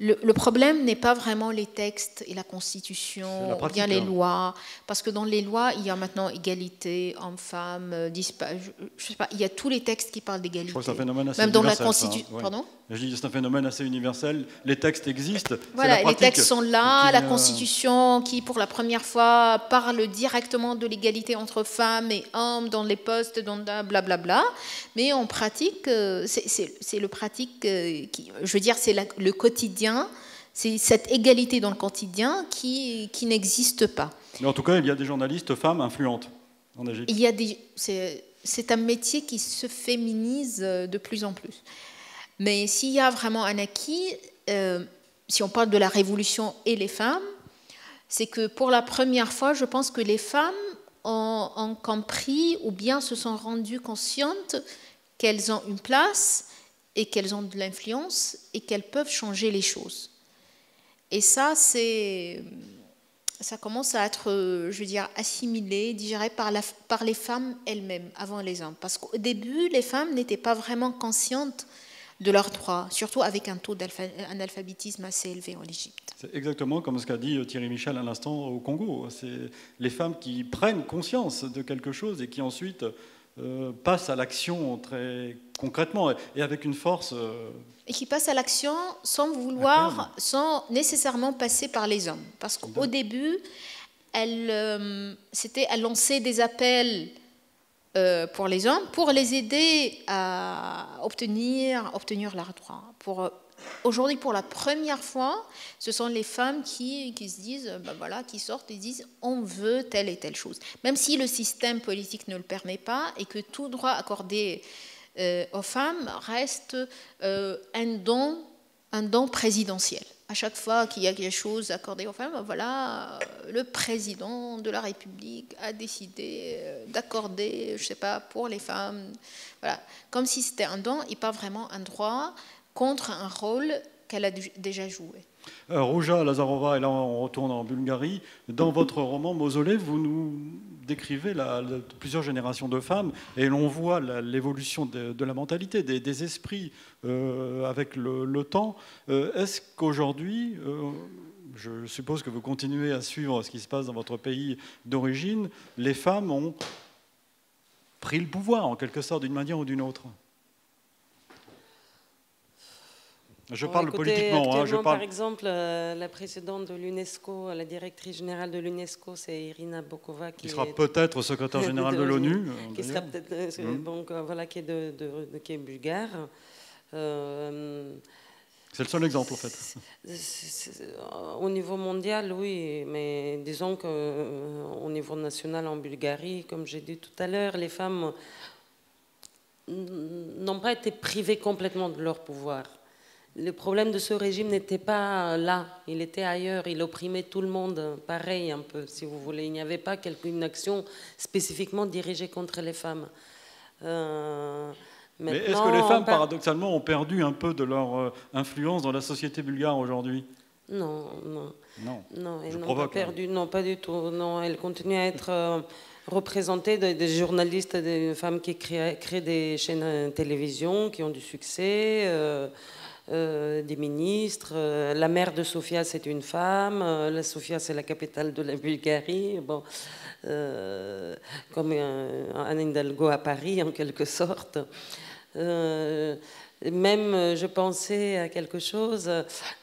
le, le problème n'est pas vraiment les textes et la Constitution, la pratique, ou bien les hein. lois, parce que dans les lois, il y a maintenant égalité, hommes-femmes, il y a tous les textes qui parlent d'égalité. C'est un phénomène assez Même universel. Dans la Constitu... ça, ouais. Pardon ? Je dis que c'est un phénomène assez universel. Les textes existent. Voilà, la pratique, les textes sont là. Qui, la Constitution, qui pour la première fois parle directement de l'égalité entre femmes et hommes dans les postes, dans blablabla. Bla, bla. Mais en pratique, c'est le pratique qui, je veux dire, c'est le quotidien. C'est cette égalité dans le quotidien qui, qui n'existe pas. Mais en tout cas, il y a des journalistes femmes influentes en Égypte. C'est un métier qui se féminise de plus en plus. Mais s'il y a vraiment un acquis, euh, si on parle de la révolution et les femmes, c'est que pour la première fois, je pense que les femmes ont, ont compris ou bien se sont rendues conscientes qu'elles ont une place et qu'elles ont de l'influence et qu'elles peuvent changer les choses. Et ça, c'est, ça commence à être, je veux dire, assimilé, digéré par, la, par les femmes elles-mêmes, avant les hommes. Parce qu'au début, les femmes n'étaient pas vraiment conscientes de leurs droits, surtout avec un taux d'analphabétisme assez élevé en Égypte. C'est exactement comme ce qu'a dit Thierry Michel à l'instant au Congo. C'est les femmes qui prennent conscience de quelque chose et qui ensuite... Euh, passe à l'action très concrètement et avec une force... Euh... Et qui passe à l'action sans vouloir, sans nécessairement passer par les hommes. Parce qu'au début, elle, euh, c'était, elle lançait des appels euh, pour les hommes, pour les aider à obtenir, obtenir leur droit. Pour... Aujourd'hui, pour la première fois, ce sont les femmes qui, qui se disent, ben voilà, qui sortent et disent, on veut telle et telle chose. Même si le système politique ne le permet pas et que tout droit accordé euh, aux femmes reste euh, un don, un don présidentiel. à chaque fois qu'il y a quelque chose accordé aux femmes, voilà, le président de la République a décidé d'accorder, je ne sais pas, pour les femmes, voilà, comme si c'était un don et pas vraiment un droit contre un rôle qu'elle a déjà joué. Euh, Rouja Lazarova, et là on retourne en Bulgarie, dans votre roman Mausolée, vous nous décrivez la, la, plusieurs générations de femmes et l'on voit l'évolution de, de la mentalité, des, des esprits euh, avec le, le temps. Euh, Est-ce qu'aujourd'hui, euh, je suppose que vous continuez à suivre ce qui se passe dans votre pays d'origine, les femmes ont pris le pouvoir en quelque sorte d'une manière ou d'une autre? Je parle Écoutez, politiquement. Hein, je parle... Par exemple, euh, la présidente de l'UNESCO, la directrice générale de l'UNESCO, c'est Irina Bokova, qui, qui sera est... peut-être secrétaire générale de l'ONU. Qui sera peut-être, mmh. donc voilà, qui est, de, de, de, qui est bulgare. Euh, c'est le seul exemple, en fait. C'est, c'est, au niveau mondial, oui, mais disons que euh, au niveau national, en Bulgarie, comme j'ai dit tout à l'heure, les femmes n'ont pas été privées complètement de leur pouvoir. Le problème de ce régime n'était pas là, il était ailleurs, il opprimait tout le monde, pareil un peu, si vous voulez. Il n'y avait pas une action spécifiquement dirigée contre les femmes. Euh, Mais est-ce que les femmes, par... paradoxalement, ont perdu un peu de leur influence dans la société bulgare aujourd'hui ? Non, non. Non, non, elles n'ont pas perdu, non, pas du tout. Non, elles continuent à être... Euh, représenter des, des journalistes, des femmes qui créent, créent des chaînes de télévision, qui ont du succès, euh, euh, des ministres. Euh, la mère de Sofia, c'est une femme. Euh, la Sofia, c'est la capitale de la Bulgarie. Bon, euh, comme Anne Hidalgo à Paris, en quelque sorte. Euh, même, je pensais à quelque chose.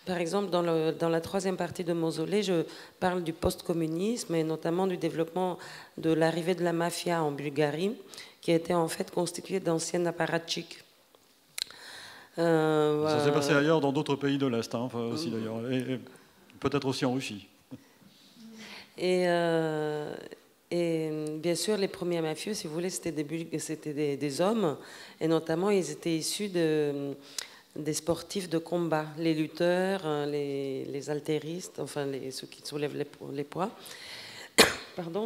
Par exemple, dans, le, dans la troisième partie de Mausolée, je parle du post-communisme et notamment du développement de l'arrivée de la mafia en Bulgarie, qui était en fait constituée d'anciens apparatchiks. Euh, Ça s'est passé ailleurs, dans d'autres pays de l'Est, hein, aussi d'ailleurs, et, et peut-être aussi en Russie. Et... Euh, Et bien sûr, les premiers mafieux, si vous voulez, c'était des, c'était des, des hommes, et notamment, ils étaient issus de, des sportifs de combat, les lutteurs, les, les haltéristes, enfin, les, ceux qui soulèvent les, les poids, pardon,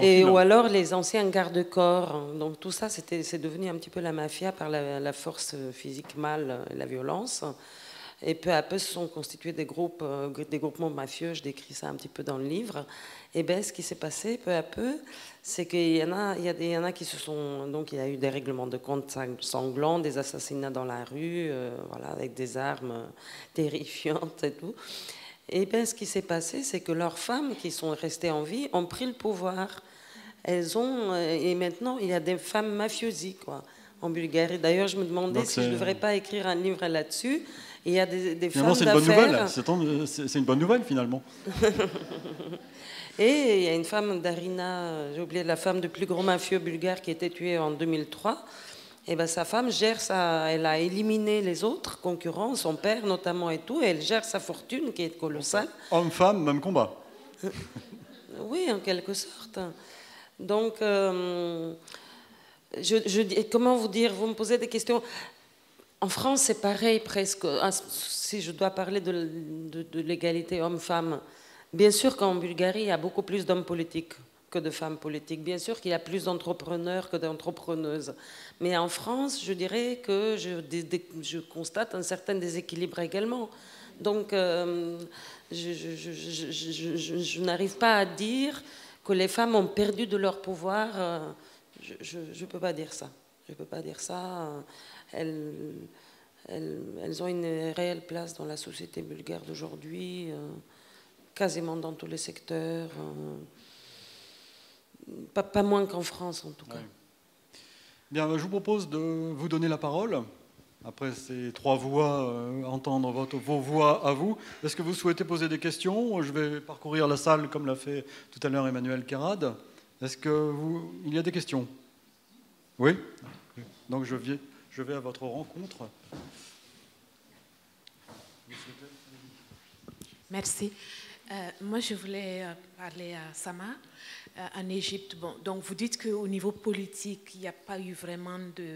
et, ou alors les anciens gardes-corps. Donc tout ça, c'est devenu un petit peu la mafia par la, la force physique mâle, la violence. Et peu à peu se sont constitués des groupes, des groupements mafieux, je décris ça un petit peu dans le livre. Et bien, ce qui s'est passé peu à peu, c'est qu'il y en a, il y a des, il y en a qui se sont... Donc, il y a eu des règlements de compte sanglants, des assassinats dans la rue, euh, voilà, avec des armes terrifiantes et tout. Et bien, ce qui s'est passé, c'est que leurs femmes, qui sont restées en vie, ont pris le pouvoir. Elles ont... Et maintenant, il y a des femmes mafieuses, quoi, en Bulgarie. D'ailleurs, je me demandais Donc, si je ne devrais pas écrire un livre là-dessus. Il y a des, des femmes d'affaires. C'est une bonne nouvelle, finalement. Et il y a une femme, Darina, j'ai oublié, la femme du plus gros mafieux bulgare qui a été tuée en deux mille trois. Et ben, sa femme gère sa... Elle a éliminé les autres concurrents, son père notamment et tout, et elle gère sa fortune qui est colossale. Homme-femme, même combat. Oui, en quelque sorte. Donc, euh, je, je, comment vous dire, vous me posez des questions... En France, c'est pareil presque, si je dois parler de, de, de l'égalité homme-femme. Bien sûr qu'en Bulgarie, il y a beaucoup plus d'hommes politiques que de femmes politiques. Bien sûr qu'il y a plus d'entrepreneurs que d'entrepreneuses. Mais en France, je dirais que je, je constate un certain déséquilibre également. Donc, euh, je, je, je, je, je, je, je n'arrive pas à dire que les femmes ont perdu de leur pouvoir. Je ne peux pas dire ça. Je ne peux pas dire ça. Elles, elles, elles ont une réelle place dans la société bulgare d'aujourd'hui, euh, quasiment dans tous les secteurs, euh, pas, pas moins qu'en France en tout cas. Oui. Bien, je vous propose de vous donner la parole, après ces trois voix, euh, entendre votre, vos voix à vous. Est-ce que vous souhaitez poser des questions? Je vais parcourir la salle comme l'a fait tout à l'heure Emmanuel Carade. Est-ce qu'il y a des questions? Oui. Donc je viens... Je vais à votre rencontre. Merci. Euh, moi, je voulais parler à Samar, euh, en Égypte. Bon, donc, vous dites qu'au niveau politique, il n'y a pas eu vraiment de...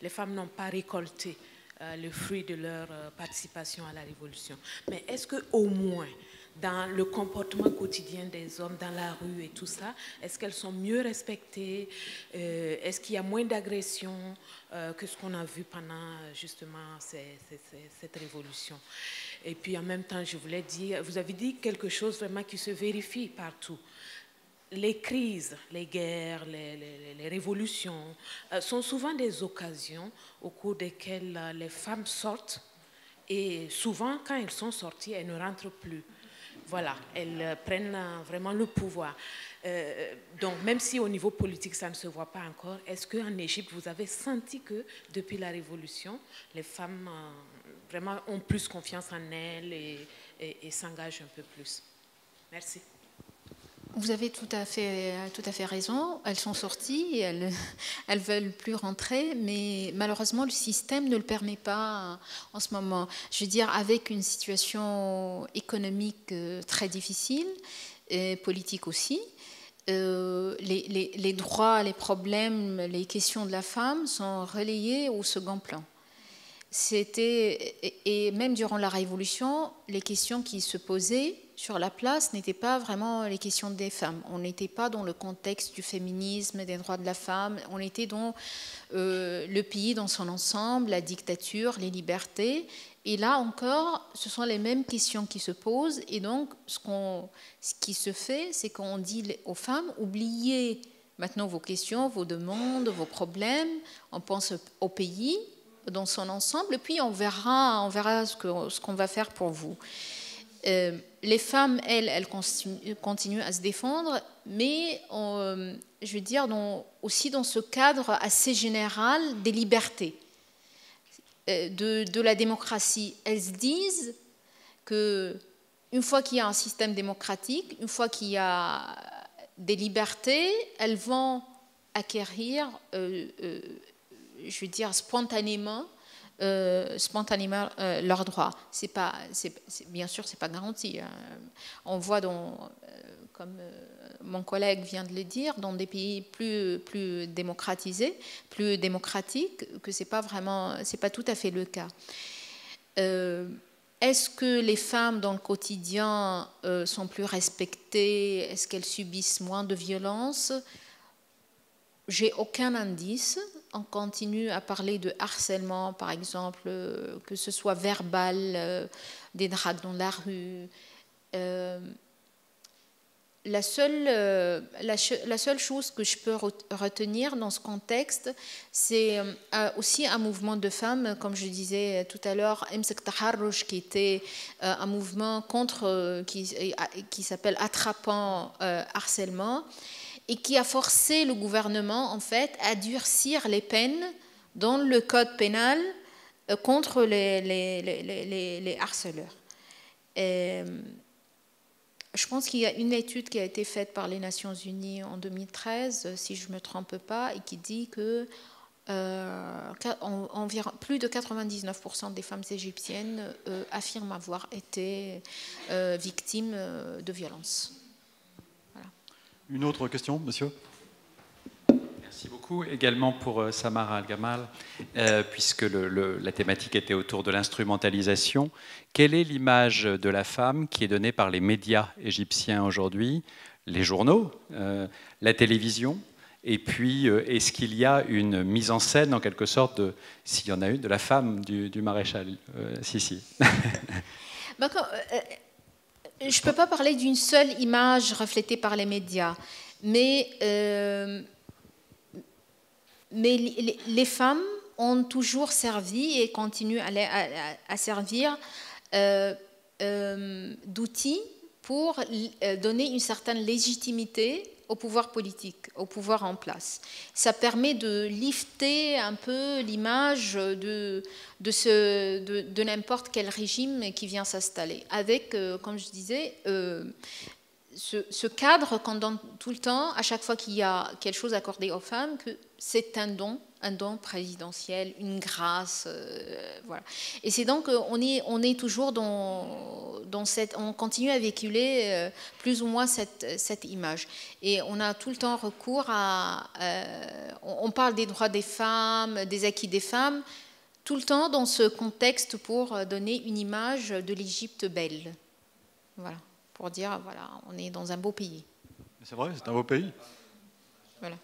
Les femmes n'ont pas récolté euh, le fruit de leur euh, participation à la révolution. Mais est-ce qu'au moins, dans le comportement quotidien des hommes, dans la rue et tout ça, est-ce qu'elles sont mieux respectées? euh, Est-ce qu'il y a moins d'agressions euh, que ce qu'on a vu pendant justement ces, ces, ces, cette révolution? Et puis en même temps, je voulais dire, vous avez dit quelque chose vraiment qui se vérifie partout. Les crises, les guerres, les, les, les révolutions euh, sont souvent des occasions au cours desquelles euh, les femmes sortent, et souvent quand elles sont sorties, elles ne rentrent plus. Voilà, elles euh, prennent euh, vraiment le pouvoir. Euh, donc même si au niveau politique ça ne se voit pas encore, est-ce qu'en Égypte vous avez senti que depuis la révolution, les femmes euh, vraiment ont plus confiance en elles et, et, et s'engagent un peu plus? Merci. Vous avez tout à fait, tout à fait raison. Elles sont sorties, elles elles veulent plus rentrer, mais malheureusement le système ne le permet pas en ce moment. Je veux dire, avec une situation économique très difficile, et politique aussi, euh, les, les, les droits, les problèmes, les questions de la femme sont relayés au second plan. C'était, et même durant la Révolution, les questions qui se posaient sur la place n'étaient pas vraiment les questions des femmes. On n'était pas dans le contexte du féminisme, des droits de la femme. On était dans euh, le pays dans son ensemble, la dictature, les libertés. Et là encore, ce sont les mêmes questions qui se posent. Et donc, ce, qu'on, ce qui se fait, c'est qu'on dit aux femmes, oubliez maintenant vos questions, vos demandes, vos problèmes. On pense au pays dans son ensemble. Et puis, on verra, on verra ce, que, ce qu'on va faire pour vous. Euh, les femmes, elles, elles continuent, continuent à se défendre, mais on, je veux dire dans, aussi dans ce cadre assez général des libertés, euh, de, de la démocratie. Elles disent qu'une fois qu'il y a un système démocratique, une fois qu'il y a des libertés, elles vont acquérir, euh, euh, je veux dire spontanément, Euh, spontanément euh, leurs droits. C'est pas, c'est, c'est, bien sûr, c'est pas garanti. Hein. On voit, dans, euh, comme euh, mon collègue vient de le dire, dans des pays plus plus démocratisés, plus démocratiques, que c'est pas vraiment, c'est pas tout à fait le cas. Euh, Est-ce que les femmes dans le quotidien euh, sont plus respectées? Est-ce qu'elles subissent moins de violences? J'ai aucun indice. On continue à parler de harcèlement, par exemple, que ce soit verbal, euh, des dragues dans la rue. Euh, la, seule, euh, la, la seule chose que je peux retenir dans ce contexte, c'est euh, aussi un mouvement de femmes, comme je disais tout à l'heure, Imsak Taharruj, qui était euh, un mouvement contre, euh, qui, qui s'appelle Attrapant euh, harcèlement, et qui a forcé le gouvernement, en fait, à durcir les peines dans le code pénal contre les, les, les, les, les harceleurs. Et je pense qu'il y a une étude qui a été faite par les Nations Unies en deux mille treize, si je ne me trompe pas, et qui dit que euh, environ, plus de quatre-vingt-dix-neuf pour cent des femmes égyptiennes euh, affirment avoir été euh, victimes de violences. Une autre question, monsieur? Merci beaucoup. Également pour euh, Samar Al-Gamal, euh, puisque le, le, la thématique était autour de l'instrumentalisation. Quelle est l'image de la femme qui est donnée par les médias égyptiens aujourd'hui, les journaux, euh, la télévision? Et puis, euh, est-ce qu'il y a une mise en scène, en quelque sorte, s'il y en a une, de la femme du, du maréchal euh, Sissi? Ben, quand, euh, je ne peux pas parler d'une seule image reflétée par les médias, mais, euh, mais les, les femmes ont toujours servi et continuent à, à, à servir euh, euh, d'outils pour donner une certaine légitimité au pouvoir politique, au pouvoir en place. Ça permet de lifter un peu l'image de, de, ce, de, de n'importe quel régime qui vient s'installer, avec, euh, comme je disais, euh, ce, ce cadre qu'on donne tout le temps, à chaque fois qu'il y a quelque chose accordé aux femmes, que c'est un don, un don présidentiel, une grâce, euh, voilà. Et c'est donc on est, on est toujours dans, dans cette, on continue à véhiculer euh, plus ou moins cette, cette image. Et on a tout le temps recours à, euh, on parle des droits des femmes, des acquis des femmes. tout le temps dans ce contexte pour donner une image de l'Égypte belle. Voilà, pour dire, voilà, on est dans un beau pays. C'est vrai, c'est un beau pays. Voilà.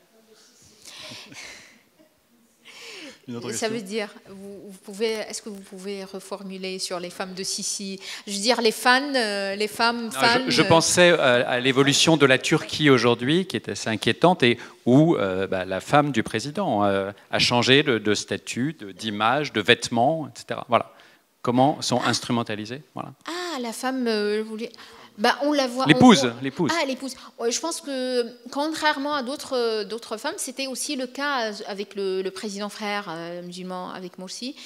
Ça veut dire, vous, vous pouvez, est-ce que vous pouvez reformuler sur les femmes de Sissi? Je veux dire, les fans, les femmes, fans... Je, je pensais à l'évolution de la Turquie aujourd'hui, qui est assez inquiétante, et où euh, bah, la femme du président euh, a changé de, de statut, d'image, de, de vêtements, et cetera. Voilà. Comment sont ah. instrumentalisées voilà. Ah, la femme... Euh, vous voulez... Bah, on la voit. L'épouse, l'épouse. Ah, l'épouse. Je pense que, contrairement à d'autres d'autres femmes, c'était aussi le cas avec le, le président frère euh, musulman, avec Morsi.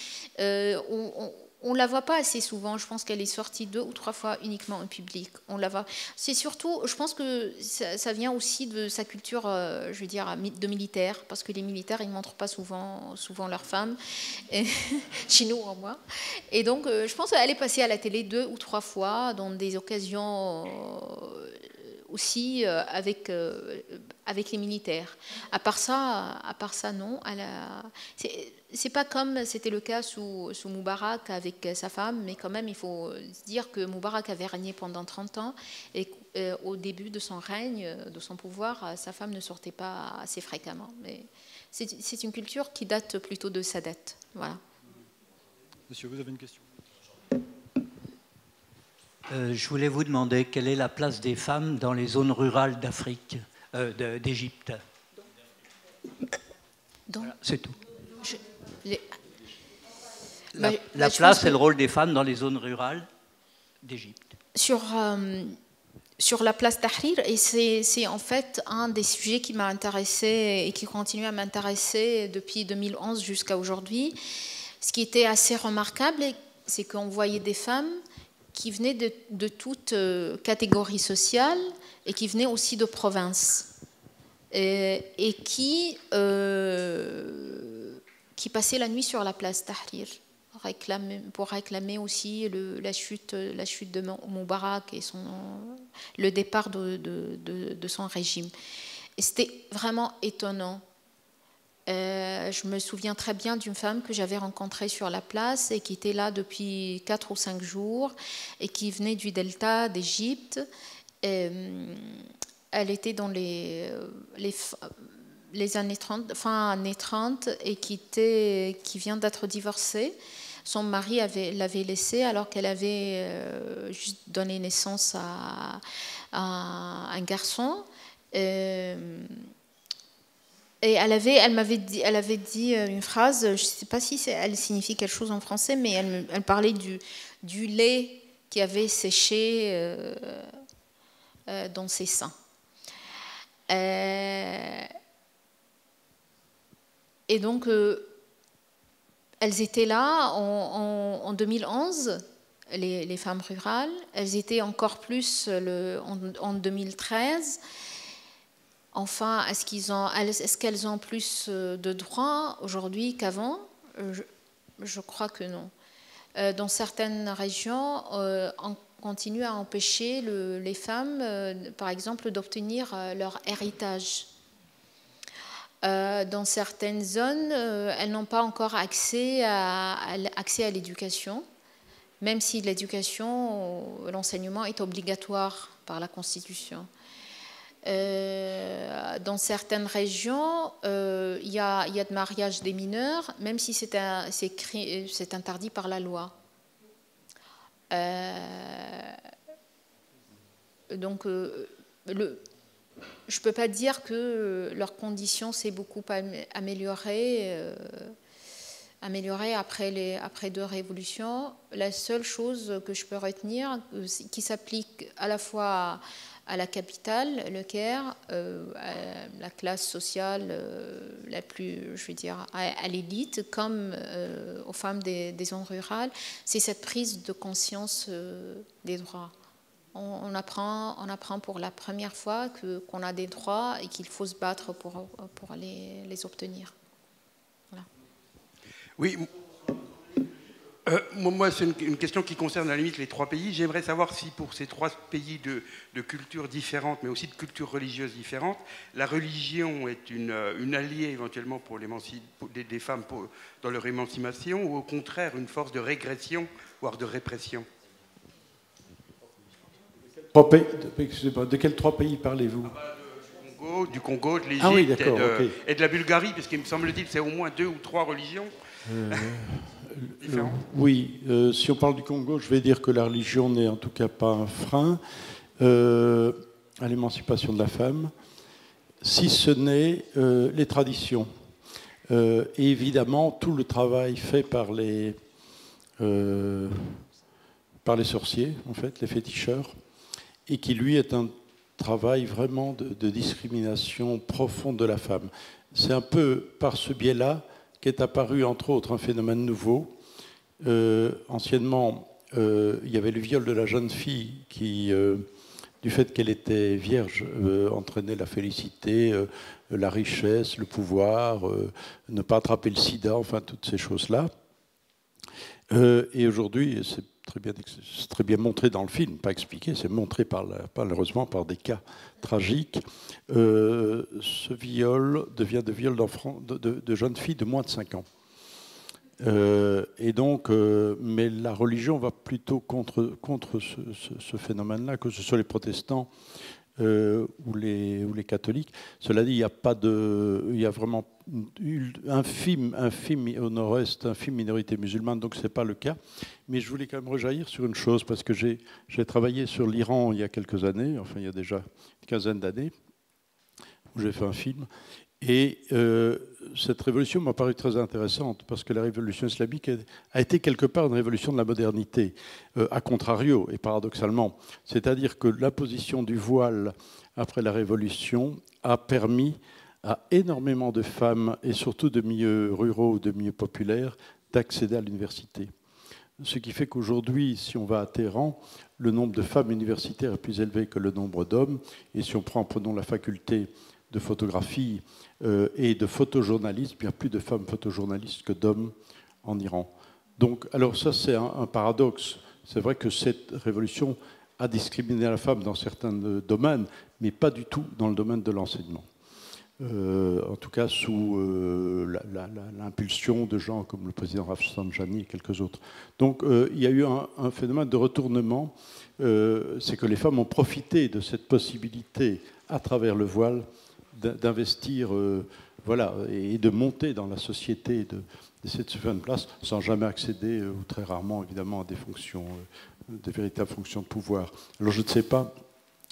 Euh, on, on, on la voit pas assez souvent. Je pense qu'elle est sortie deux ou trois fois uniquement en public. On la voit. C'est surtout, je pense que ça, ça vient aussi de sa culture, euh, je veux dire, de militaire, parce que les militaires, ils montrent pas souvent souvent leurs femmes. Et, chez nous, au moins. Et donc, euh, je pense qu'elle est passée à la télé deux ou trois fois dans des occasions euh, aussi euh, avec euh, avec les militaires. À part ça, à part ça, non. Elle a, c'est pas comme c'était le cas sous, sous Moubarak avec sa femme, mais quand même, il faut dire que Moubarak avait régné pendant trente ans et euh, au début de son règne, de son pouvoir, sa femme ne sortait pas assez fréquemment. Mais c'est une culture qui date plutôt de Sadat. Voilà. Monsieur, vous avez une question? euh, Je voulais vous demander quelle est la place des femmes dans les zones rurales d'Afrique, euh, d'Égypte. Voilà, c'est tout. Je... Les... La, bah, la bah, place et le rôle des femmes dans les zones rurales d'Égypte. Sur, euh, sur la place Tahrir, et c'est en fait un des sujets qui m'a intéressée et qui continue à m'intéresser depuis deux mille onze jusqu'à aujourd'hui. Ce qui était assez remarquable, c'est qu'on voyait des femmes qui venaient de, de toutes catégories sociales et qui venaient aussi de provinces. Et, et qui... Euh, qui passaient la nuit sur la place Tahrir réclamer, pour réclamer aussi le, la, chute, la chute de Moubarak et son, le départ de, de, de, de son régime. C'était vraiment étonnant. Euh, je me souviens très bien d'une femme que j'avais rencontrée sur la place et qui était là depuis quatre ou cinq jours et qui venait du delta d'Égypte. Elle était dans les... les les années trente, fin années trente, et qui, était, qui vient d'être divorcée. Son mari l'avait laissée alors qu'elle avait euh, juste donné naissance à, à un garçon. Et, et elle avait, elle m'avait dit, elle avait dit une phrase, je ne sais pas si elle signifie quelque chose en français, mais elle, elle parlait du, du lait qui avait séché euh, euh, dans ses seins. Euh, Et donc, euh, elles étaient là en, en, en deux mille onze, les, les femmes rurales. Elles étaient encore plus le, en, en deux mille treize. Enfin, est-ce qu'ils ont, est-ce qu'elles ont plus de droits aujourd'hui qu'avant? je, je crois que non. Dans certaines régions, euh, on continue à empêcher le, les femmes, euh, par exemple, d'obtenir leur héritage. Euh, dans certaines zones, euh, elles n'ont pas encore accès à, à, accès à l'éducation, même si l'éducation, l'enseignement est obligatoire par la Constitution. Euh, dans certaines régions, euh, y a, y a de mariage des mineurs, même si c'est c'est interdit par la loi. Euh, donc, euh, le... Je ne peux pas dire que leur condition s'est beaucoup améliorée, euh, améliorée après, les, après deux révolutions. La seule chose que je peux retenir, euh, qui s'applique à la fois à, à la capitale, le Caire, euh, à la classe sociale euh, la plus, je veux dire, à, à l'élite, comme euh, aux femmes des, des zones rurales, c'est cette prise de conscience euh, des droits. On apprend, on apprend pour la première fois que, qu'on a des droits et qu'il faut se battre pour, pour les, les obtenir. Voilà. Oui. Euh, moi, c'est une, une question qui concerne à la limite les trois pays. J'aimerais savoir si pour ces trois pays de, de cultures différentes, mais aussi de cultures religieuses différentes, la religion est une, une alliée éventuellement pour des, des femmes pour, dans leur émancipation, ou au contraire une force de régression, voire de répression. De quels trois pays parlez-vous? Ah bah, du Congo, du Congo, de l'Égypte ah oui, et, okay. et de la Bulgarie, parce qu'il me semble-t-il que c'est au moins deux ou trois religions. Euh... Le, oui, euh, si on parle du Congo, je vais dire que la religion n'est en tout cas pas un frein euh, à l'émancipation de la femme, si ce n'est euh, les traditions. Euh, et évidemment, tout le travail fait par les, euh, par les sorciers, en fait, les féticheurs, et qui, lui, est un travail vraiment de, de discrimination profonde de la femme. C'est un peu par ce biais-là qu'est apparu, entre autres, un phénomène nouveau. Euh, anciennement, euh, il y avait le viol de la jeune fille qui, euh, du fait qu'elle était vierge, euh, entraînait la félicité, euh, la richesse, le pouvoir, euh, ne pas attraper le sida, enfin, toutes ces choses-là. Euh, et aujourd'hui, c'est très bien, c'est très bien montré dans le film, pas expliqué, c'est montré par la, malheureusement par des cas tragiques. Euh, ce viol devient de viol d'enfants, de, de, de jeunes filles de moins de cinq ans. Euh, et donc, euh, mais la religion va plutôt contre, contre ce, ce, ce phénomène-là, que ce soit les protestants euh, ou, les, ou les catholiques. Cela dit, il n'y a pas de, il y a vraiment une infime, infime au nord-est, infime minorité musulmane, donc ce n'est pas le cas. Mais je voulais quand même rejaillir sur une chose, parce que j'ai travaillé sur l'Iran il y a quelques années, enfin il y a déjà une quinzaine d'années, où j'ai fait un film. Et euh, cette révolution m'a paru très intéressante, parce que la révolution islamique a été quelque part une révolution de la modernité, euh, à contrario et paradoxalement. C'est-à-dire que l'imposition du voile après la révolution a permis à énormément de femmes, et surtout de milieux ruraux, de milieux populaires, d'accéder à l'université. Ce qui fait qu'aujourd'hui, si on va à Téhéran, le nombre de femmes universitaires est plus élevé que le nombre d'hommes. Et si on prend, prenons la faculté de photographie euh, et de photojournalisme, il y a plus de femmes photojournalistes que d'hommes en Iran. Donc, alors ça, c'est un, un paradoxe. C'est vrai que cette révolution a discriminé la femme dans certains domaines, mais pas du tout dans le domaine de l'enseignement. Euh, en tout cas, sous euh, l'impulsion de gens comme le président Rafsanjani et quelques autres. Donc, euh, il y a eu un, un phénomène de retournement. Euh, c'est que les femmes ont profité de cette possibilité, à travers le voile, d'investir euh, voilà, et de monter dans la société, de, de cette seconde place, sans jamais accéder, euh, ou très rarement évidemment, à des fonctions, euh, de véritables fonctions de pouvoir. Alors je ne sais pas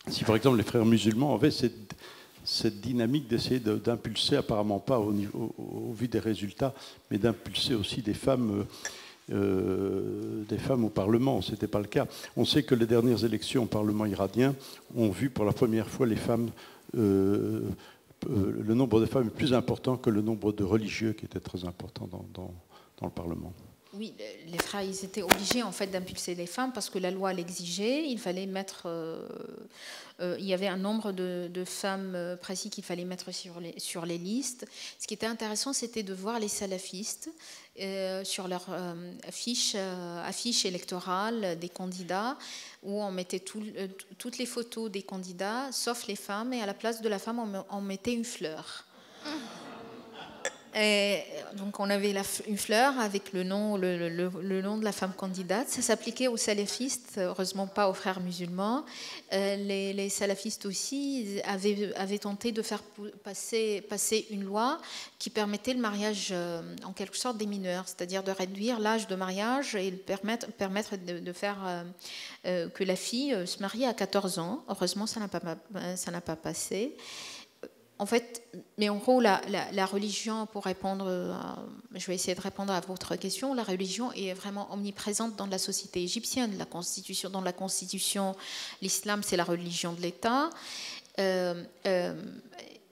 si par exemple les frères musulmans avaient cette, cette dynamique d'essayer d'impulser, de, apparemment pas au, niveau, au, au vu des résultats, mais d'impulser aussi des femmes, euh, euh, des femmes au Parlement. Ce n'était pas le cas. On sait que les dernières élections au Parlement iranien ont vu pour la première fois les femmes... Euh, Euh, le nombre de femmes est plus important que le nombre de religieux qui était très important dans, dans, dans le Parlement. Oui, les frères, ils étaient obligés en fait d'impulser les femmes parce que la loi l'exigeait. Il fallait mettre, euh, euh, il y avait un nombre de, de femmes précis qu'il fallait mettre sur les, sur les listes. Ce qui était intéressant, c'était de voir les salafistes euh, sur leur euh, affiche, euh, affiche électorale des candidats, où on mettait tout, euh, toutes les photos des candidats, sauf les femmes, et à la place de la femme, on, on mettait une fleur. Et donc on avait la, une fleur avec le nom, le, le, le nom de la femme candidate. Ça s'appliquait aux salafistes, heureusement pas aux frères musulmans. Euh, les, les salafistes aussi avaient, avaient tenté de faire passer, passer une loi qui permettait le mariage euh, en quelque sorte des mineurs, c'est-à-dire de réduire l'âge de mariage et permettre, permettre de, de faire euh, euh, que la fille se marie à quatorze ans. Heureusement, ça n'a pas, ça n'a pas passé. En fait, mais en gros, la, la, la religion, pour répondre, à, je vais essayer de répondre à votre question, la religion est vraiment omniprésente dans la société égyptienne. La constitution, dans la constitution, l'islam, c'est la religion de l'État. Euh, euh,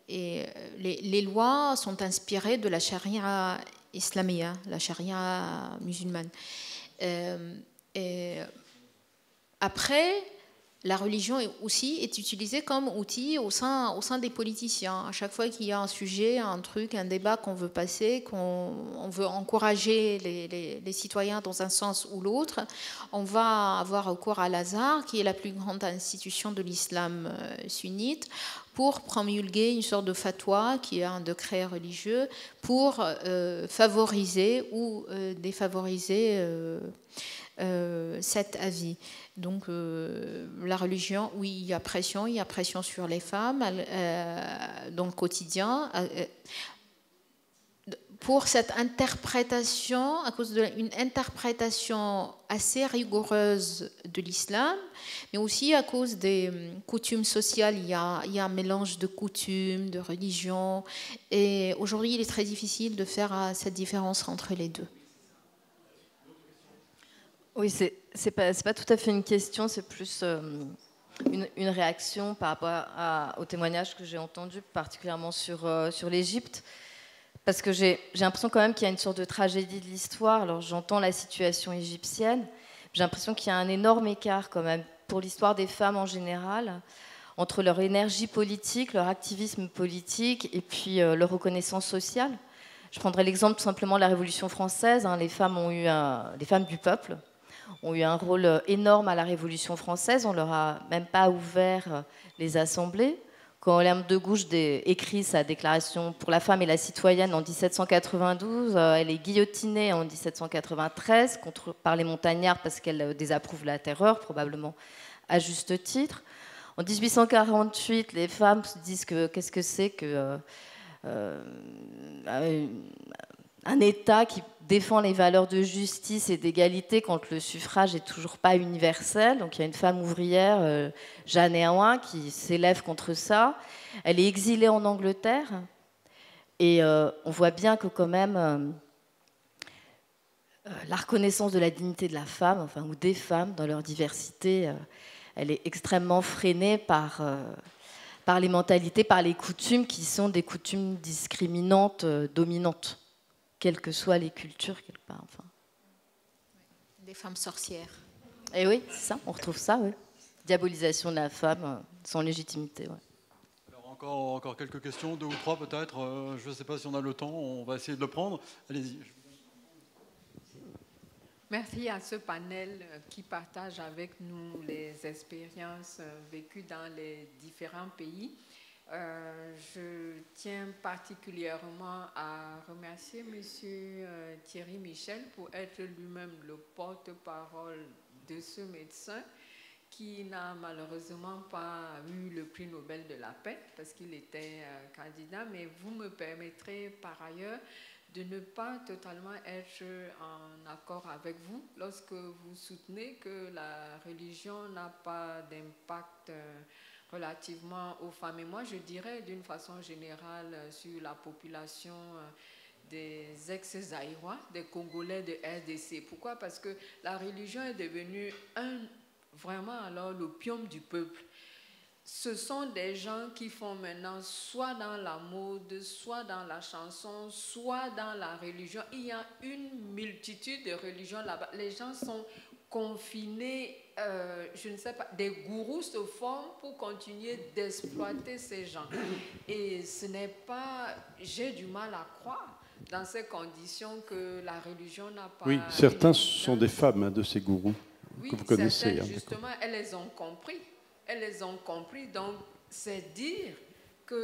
et les, les lois sont inspirées de la charia islamique, la charia musulmane. Euh, et après... la religion aussi est utilisée comme outil au sein, au sein des politiciens. À chaque fois qu'il y a un sujet, un truc, un débat qu'on veut passer, qu'on veut encourager les, les, les citoyens dans un sens ou l'autre, on va avoir recours à Al-Azhar, qui est la plus grande institution de l'islam sunnite, pour promulguer une sorte de fatwa, qui est un décret religieux, pour euh, favoriser ou euh, défavoriser euh, euh, cet avis. Donc euh, la religion, oui, il y a pression, il y a pression sur les femmes euh, dans le quotidien. Euh, pour cette interprétation, à cause d'une interprétation assez rigoureuse de l'islam, mais aussi à cause des coutumes sociales, il y a, il y a un mélange de coutumes, de religions, et aujourd'hui il est très difficile de faire cette différence entre les deux. Oui, c'est... C'est pas, c'est pas tout à fait une question, c'est plus euh, une, une réaction par rapport à, au témoignage que j'ai entendu, particulièrement sur, euh, sur l'Égypte, parce que j'ai l'impression quand même qu'il y a une sorte de tragédie de l'histoire. Alors j'entends la situation égyptienne, j'ai l'impression qu'il y a un énorme écart quand même pour l'histoire des femmes en général, entre leur énergie politique, leur activisme politique et puis euh, leur reconnaissance sociale. Je prendrai l'exemple tout simplement de la Révolution française, hein, les femmes ont eu, euh, les femmes du peuple ont eu un rôle énorme à la Révolution française, on ne leur a même pas ouvert les assemblées. Quand Olympe de Gouges écrit sa déclaration pour la femme et la citoyenne en mille sept cent quatre-vingt-douze, elle est guillotinée en mille sept cent quatre-vingt-treize contre, par les montagnards parce qu'elle désapprouve la terreur, probablement à juste titre. En mille huit cent quarante-huit, les femmes disent que qu'est-ce que c'est que euh, euh, un État qui défend les valeurs de justice et d'égalité quand le suffrage n'est toujours pas universel. Donc il y a une femme ouvrière, euh, Jeanne Éouin, qui s'élève contre ça. Elle est exilée en Angleterre. Et euh, on voit bien que quand même, euh, la reconnaissance de la dignité de la femme, enfin, ou des femmes dans leur diversité, euh, elle est extrêmement freinée par... Euh, par les mentalités, par les coutumes qui sont des coutumes discriminantes, euh, dominantes. Quelles que soient les cultures, quelque part, enfin. Des femmes sorcières. Et oui, c'est ça, on retrouve ça, oui. Diabolisation de la femme, sans légitimité, ouais. Alors encore, encore quelques questions, deux ou trois peut-être, euh, je ne sais pas si on a le temps, on va essayer de le prendre. Allez-y. Merci à ce panel qui partage avec nous les expériences vécues dans les différents pays. Euh, je tiens particulièrement à remercier Monsieur euh, Thierry Michel pour être lui-même le porte-parole de ce médecin qui n'a malheureusement pas eu le prix Nobel de la paix parce qu'il était euh, candidat, mais vous me permettrez par ailleurs de ne pas totalement être en accord avec vous lorsque vous soutenez que la religion n'a pas d'impact euh, relativement aux femmes. Et moi, je dirais d'une façon générale sur la population des ex-Zaïrois, des Congolais de R D C. Pourquoi? Parce que la religion est devenue un, vraiment alors l'opium du peuple. Ce sont des gens qui font maintenant soit dans la mode, soit dans la chanson, soit dans la religion. Il y a une multitude de religions là-bas. Les gens sont confinés, euh, je ne sais pas, des gourous se forment pour continuer d'exploiter ces gens. Et ce n'est pas, j'ai du mal à croire, dans ces conditions que la religion n'a pas... Oui, certains sont des femmes hein, de ces gourous oui, que vous connaissez. Hein, justement, elles les ont compris. Elles les ont compris, donc c'est dire qu'on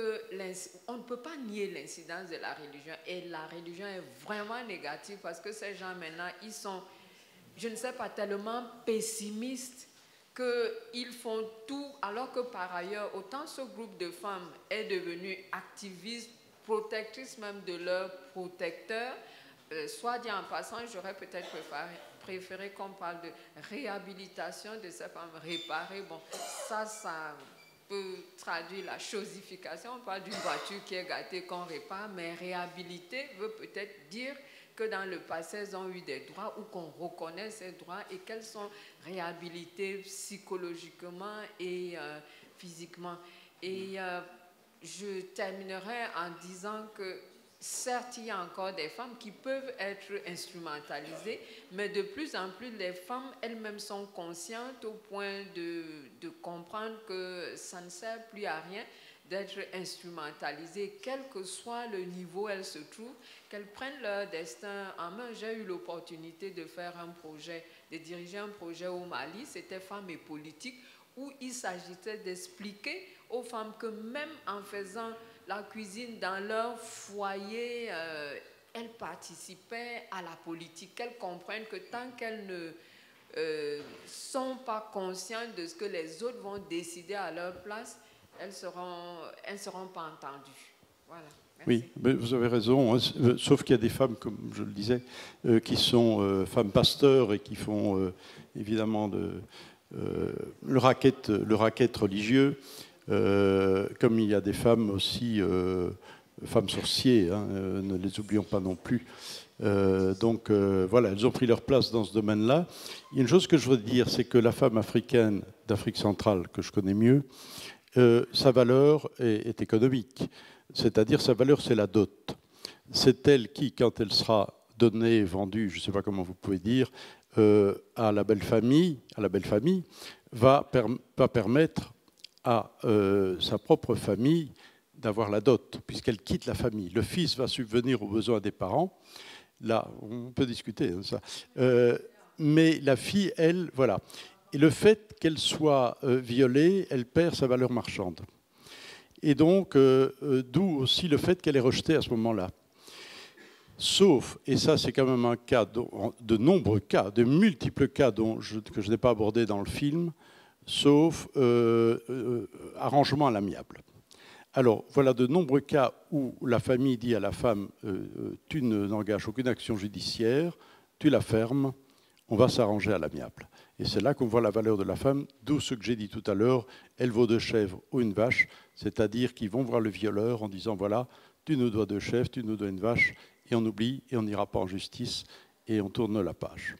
ne peut pas nier l'incidence de la religion. Et la religion est vraiment négative parce que ces gens maintenant, ils sont... je ne sais pas, tellement pessimiste qu'ils font tout, alors que par ailleurs, autant ce groupe de femmes est devenu activiste, protectrice même de leurs protecteurs, euh, soit dit en passant, j'aurais peut-être préféré, préféré qu'on parle de réhabilitation de ces femmes, réparer, bon, ça, ça peut traduire la chosification, on parle d'une voiture qui est gâtée, qu'on répare, mais réhabiliter veut peut-être dire que dans le passé, elles ont eu des droits ou qu'on reconnaît ces droits et qu'elles sont réhabilitées psychologiquement et euh, physiquement. Et euh, je terminerai en disant que certes, il y a encore des femmes qui peuvent être instrumentalisées, mais de plus en plus, les femmes elles-mêmes sont conscientes au point de, de comprendre que ça ne sert plus à rien d'être instrumentalisées, quel que soit le niveau où elles se trouvent, qu'elles prennent leur destin en main. J'ai eu l'opportunité de faire un projet, de diriger un projet au Mali, c'était Femmes et Politique, où il s'agissait d'expliquer aux femmes que même en faisant la cuisine dans leur foyer, euh, elles participaient à la politique. Elles comprennent que tant qu'elles ne euh, sont pas conscientes de ce que les autres vont décider à leur place, elles seront, elles seront pas entendues. Voilà. Merci. Oui, mais vous avez raison, hein, sauf qu'il y a des femmes, comme je le disais, euh, qui sont euh, femmes pasteurs et qui font euh, évidemment de, euh, le racket, le racket religieux. Euh, comme il y a des femmes aussi, euh, femmes sorciers, hein, euh, ne les oublions pas non plus. Euh, donc euh, voilà, elles ont pris leur place dans ce domaine-là. Il y a une chose que je veux dire, c'est que la femme africaine d'Afrique centrale, que je connais mieux, euh, sa valeur est, est économique. C'est-à-dire, sa valeur, c'est la dot. C'est elle qui, quand elle sera donnée, vendue, je ne sais pas comment vous pouvez dire, euh, à la belle famille, à la belle famille, va, per va permettre à euh, sa propre famille d'avoir la dot, puisqu'elle quitte la famille. Le fils va subvenir aux besoins des parents. Là, on peut discuter, hein, ça. Euh, mais la fille, elle, voilà. Et le fait qu'elle soit euh, violée, elle perd sa valeur marchande. Et donc, euh, euh, d'où aussi le fait qu'elle est rejetée à ce moment-là. Sauf, et ça c'est quand même un cas, de, de nombreux cas, de multiples cas dont je, que je n'ai pas abordé dans le film, sauf euh, euh, arrangement à l'amiable. Alors, voilà de nombreux cas où la famille dit à la femme euh, « tu ne n'engages aucune action judiciaire, tu la fermes, on va s'arranger à l'amiable ». Et c'est là qu'on voit la valeur de la femme, d'où ce que j'ai dit tout à l'heure, elle vaut deux chèvres ou une vache, c'est-à-dire qu'ils vont voir le violeur en disant « voilà, tu nous dois deux chèvres, tu nous dois une vache », et on oublie, et on n'ira pas en justice, et on tourne la page.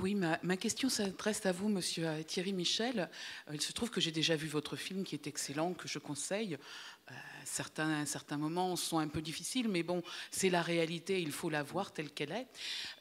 Oui, ma, ma question s'adresse à vous, monsieur Thierry Michel. Il se trouve que j'ai déjà vu votre film, qui est excellent, que je conseille. Euh, certains, certains moments sont un peu difficiles, mais bon, c'est la réalité, il faut la voir telle qu'elle est.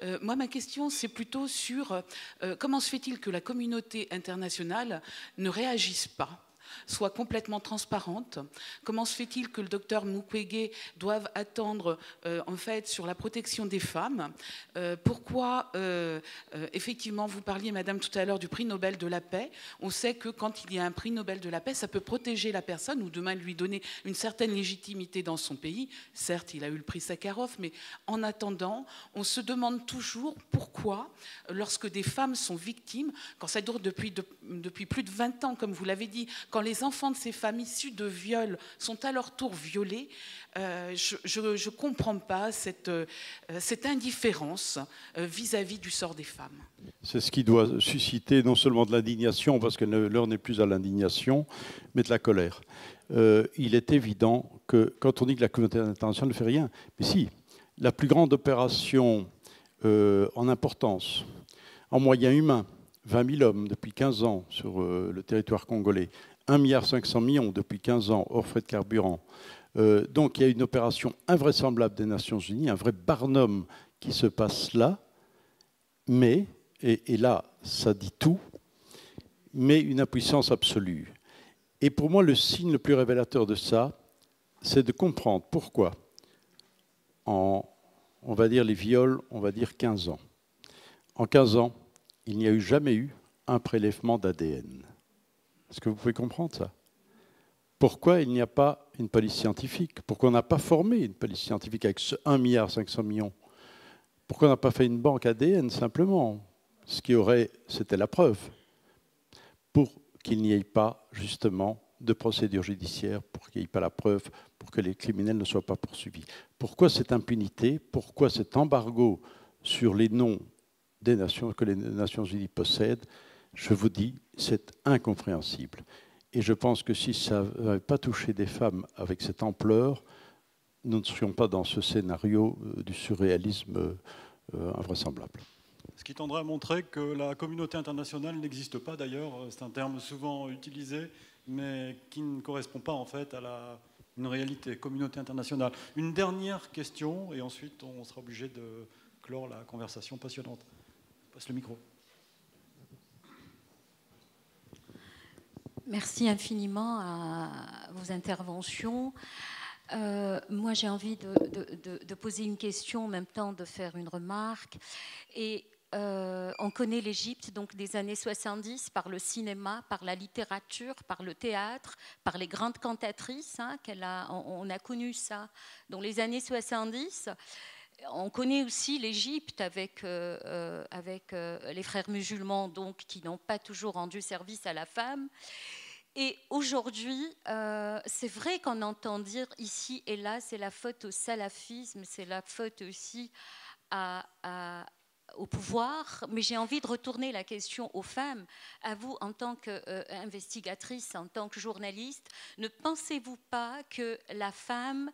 Euh, moi, ma question, c'est plutôt sur euh, comment se fait-il que la communauté internationale ne réagisse pas, soit complètement transparente. Comment se fait-il que le docteur Mukwege doive attendre euh, en fait sur la protection des femmes? euh, Pourquoi euh, euh, effectivement vous parliez, madame, tout à l'heure du prix Nobel de la paix. On sait que quand il y a un prix Nobel de la paix, ça peut protéger la personne ou demain lui donner une certaine légitimité dans son pays. Certes, il a eu le prix Sakharov, mais en attendant, on se demande toujours pourquoi, lorsque des femmes sont victimes, quand ça dure depuis, de, depuis plus de vingt ans, comme vous l'avez dit, quand les enfants de ces femmes issues de viols sont à leur tour violés, euh, je ne comprends pas cette, euh, cette indifférence vis-à-vis euh, -vis du sort des femmes. C'est ce qui doit susciter non seulement de l'indignation, parce que l'heure n'est plus à l'indignation, mais de la colère. Euh, il est évident que quand on dit que la communauté internationale ne fait rien, mais si, la plus grande opération euh, en importance, en moyens humains, vingt mille hommes depuis quinze ans sur euh, le territoire congolais, un milliard cinq cents millions depuis quinze ans, hors frais de carburant. Euh, donc il y a une opération invraisemblable des Nations Unies, un vrai barnum qui se passe là, mais, et, et là ça dit tout, mais une impuissance absolue. Et pour moi le signe le plus révélateur de ça, c'est de comprendre pourquoi en, on va dire les viols, on va dire quinze ans. En quinze ans, il n'y a eu jamais eu un prélèvement d'A D N. Est-ce que vous pouvez comprendre ça? Pourquoi il n'y a pas une police scientifique? Pourquoi on n'a pas formé une police scientifique avec ce un milliard cinq cents millions? Pourquoi on n'a pas fait une banque A D N simplement? Ce qui aurait, c'était la preuve, pour qu'il n'y ait pas justement de procédure judiciaire, pour qu'il n'y ait pas la preuve, pour que les criminels ne soient pas poursuivis. Pourquoi cette impunité? Pourquoi cet embargo sur les noms des nations que les Nations Unies possèdent? Je vous dis, c'est incompréhensible. Et je pense que si ça n'avait pas touché des femmes avec cette ampleur, nous ne serions pas dans ce scénario du surréalisme invraisemblable. Ce qui tendrait à montrer que la communauté internationale n'existe pas d'ailleurs. C'est un terme souvent utilisé, mais qui ne correspond pas en fait à la une réalité, communauté internationale. Une dernière question, et ensuite on sera obligé de clore la conversation passionnante. Je passe le micro. Merci infiniment à vos interventions. Euh, moi, j'ai envie de, de, de, de poser une question, en même temps de faire une remarque. Et euh, on connaît l'Égypte donc des années soixante-dix par le cinéma, par la littérature, par le théâtre, par les grandes cantatrices. Hein, qu'elle a, on, on a connu ça dans les années soixante-dix. On connaît aussi l'Égypte avec, euh, avec euh, les frères musulmans, donc, qui n'ont pas toujours rendu service à la femme. Et aujourd'hui, euh, c'est vrai qu'on entend dire ici et là, c'est la faute au salafisme, c'est la faute aussi à, à, au pouvoir. Mais j'ai envie de retourner la question aux femmes. À vous, en tant qu'investigatrice, euh, en tant que journaliste, ne pensez-vous pas que la femme,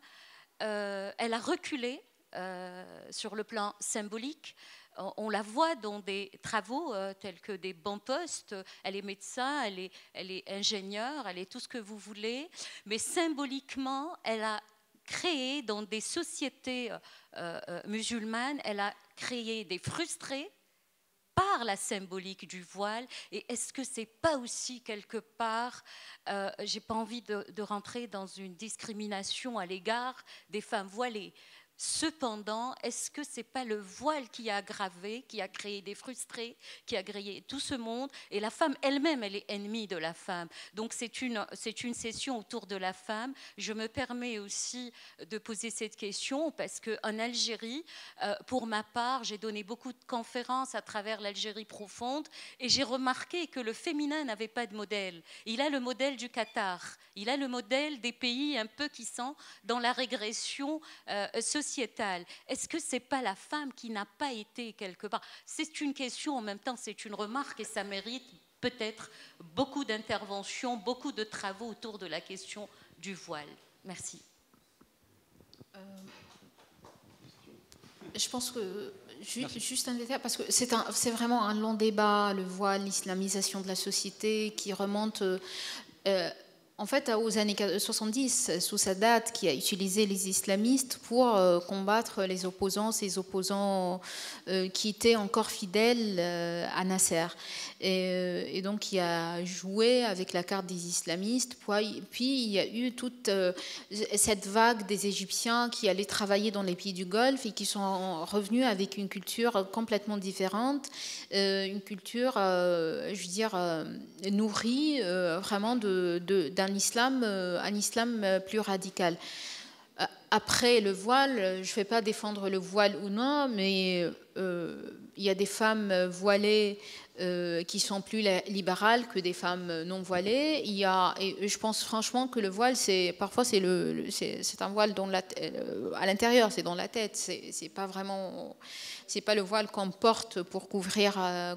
euh, elle a reculé Euh, sur le plan symbolique? On la voit dans des travaux euh, tels que des bons postes. Elle est médecin, elle est, elle est ingénieure, elle est tout ce que vous voulez. Mais symboliquement, elle a créé dans des sociétés euh, euh, musulmanes, elle a créé des frustrés par la symbolique du voile. Et est-ce que c'est pas aussi quelque part, euh, j'ai pas envie de, de rentrer dans une discrimination à l'égard des femmes voilées. Cependant, est-ce que ce n'est pas le voile qui a aggravé, qui a créé des frustrés, qui a créé tout ce monde? Et la femme elle-même, elle est ennemie de la femme. Donc c'est une, c'est une session autour de la femme. Je me permets aussi de poser cette question parce qu'en Algérie, euh, pour ma part, j'ai donné beaucoup de conférences à travers l'Algérie profonde et j'ai remarqué que le féminin n'avait pas de modèle. Il a le modèle du Qatar, il a le modèle des pays un peu qui sont dans la régression euh, sociale. Est-ce que c'est pas la femme qui n'a pas été quelque part? C'est une question, en même temps c'est une remarque et ça mérite peut-être beaucoup d'interventions, beaucoup de travaux autour de la question du voile. Merci. Euh, je pense que ju Merci. juste un détail, parce que c'est vraiment un long débat, le voile, l'islamisation de la société qui remonte... Euh, euh, En fait, aux années soixante-dix, sous Sadat, qui a utilisé les islamistes pour euh, combattre les opposants, ces opposants euh, qui étaient encore fidèles euh, à Nasser. Et, et donc, il a joué avec la carte des islamistes. Puis, puis il y a eu toute euh, cette vague des Égyptiens qui allaient travailler dans les pays du Golfe et qui sont revenus avec une culture complètement différente, euh, une culture, euh, je veux dire, euh, nourrie euh, vraiment de, de, d'un Islam, un islam plus radical. Après le voile, je ne vais pas défendre le voile ou non, mais euh, il y a des femmes voilées euh, qui sont plus libérales que des femmes non voilées. Il y a, et je pense franchement que le voile, c'est parfois c'est le, le c'est un voile dans la, à l'intérieur, c'est dans la tête. C'est pas vraiment, c'est pas le voile qu'on porte pour couvrir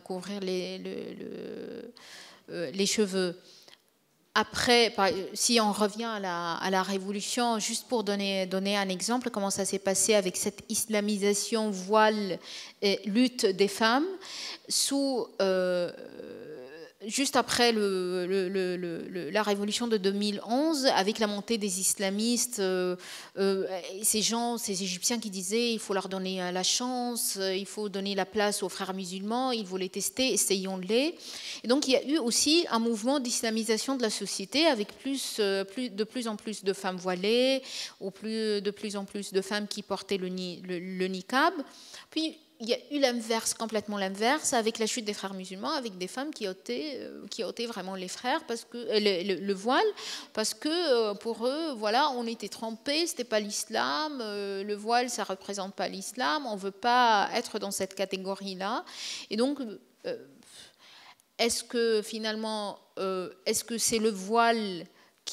couvrir les le, le, les cheveux. Après, si on revient à la, à la révolution, juste pour donner, donner un exemple, comment ça s'est passé avec cette islamisation, voile et lutte des femmes, sous, euh, juste après le, le, le, le, la révolution de deux mille onze, avec la montée des islamistes, euh, euh, ces gens, ces Égyptiens qui disaient il faut leur donner la chance, il faut donner la place aux frères musulmans, ils voulaient tester, essayons-les. Et donc, il y a eu aussi un mouvement d'islamisation de la société avec plus, plus, de plus en plus de femmes voilées ou plus, de plus en plus de femmes qui portaient le, le, le niqab. Puis, il y a eu l'inverse, complètement l'inverse, avec la chute des frères musulmans, avec des femmes qui ôtaient, qui ôtaient vraiment les frères, parce que, le, le, le voile, parce que pour eux, voilà, on était trompés, c'était pas l'islam, le voile, ça représente pas l'islam, on veut pas être dans cette catégorie-là. Et donc... Euh, Est-ce que finalement, euh, est-ce que c'est le voile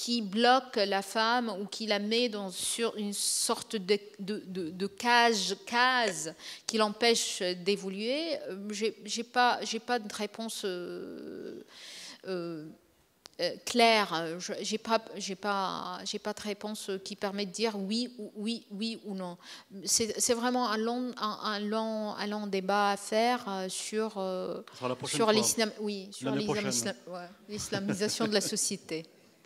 qui bloque la femme ou qui la met dans sur une sorte de, de, de, de cage, case qui l'empêche d'évoluer? J'ai pas, j'ai pas de réponse euh, euh, euh, claire. J'ai pas, j'ai pas, j'ai pas de réponse qui permet de dire oui ou oui, oui ou non. C'est vraiment un long, un, un long, un long débat à faire sur euh, sur l'islam, oui, sur l'islamisation ouais, de la société.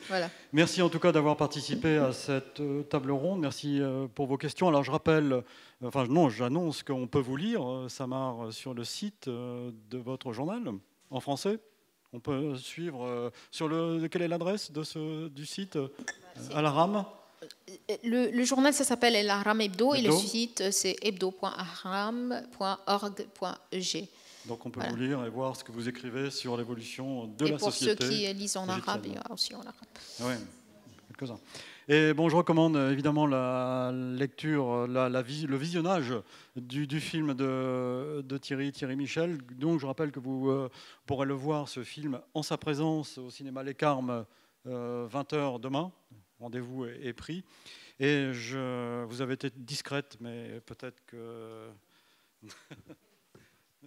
Voilà. Merci en tout cas d'avoir participé à cette table ronde. Merci pour vos questions. Alors je rappelle, enfin non, j'annonce qu'on peut vous lire, Samar, sur le site de votre journal en français. On peut suivre sur le. Quelle est l'adresse de ce du site Al-Ahram? Le, le journal, ça s'appelle Al-Ahram Hebdo, et le site, c'est hebdo point ahram point org point e g. Donc on peut voilà. vous lire et voir ce que vous écrivez sur l'évolution de et la société. Pour ceux qui lisent en arabe, il y a aussi en arabe. Oui, quelques-uns. Et bon, je recommande évidemment la lecture, la, la, le visionnage du, du film de, de Thierry, Thierry Michel. Donc je rappelle que vous euh, pourrez le voir, ce film, en sa présence au cinéma Les Carmes, euh, vingt heures demain. Rendez-vous est pris. Et je, vous avez été discrète, mais peut-être que...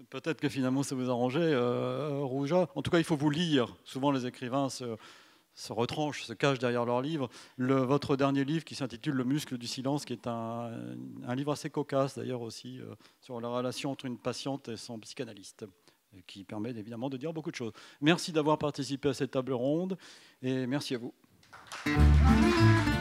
peut-être que finalement ça vous arrangeait, euh, Rouja. En tout cas, il faut vous lire. Souvent, les écrivains se, se retranchent, se cachent derrière leurs livres. Le, votre dernier livre qui s'intitule « Le muscle du silence », qui est un, un livre assez cocasse, d'ailleurs aussi, euh, sur la relation entre une patiente et son psychanalyste, qui permet évidemment de dire beaucoup de choses. Merci d'avoir participé à cette table ronde et merci à vous. Thank you.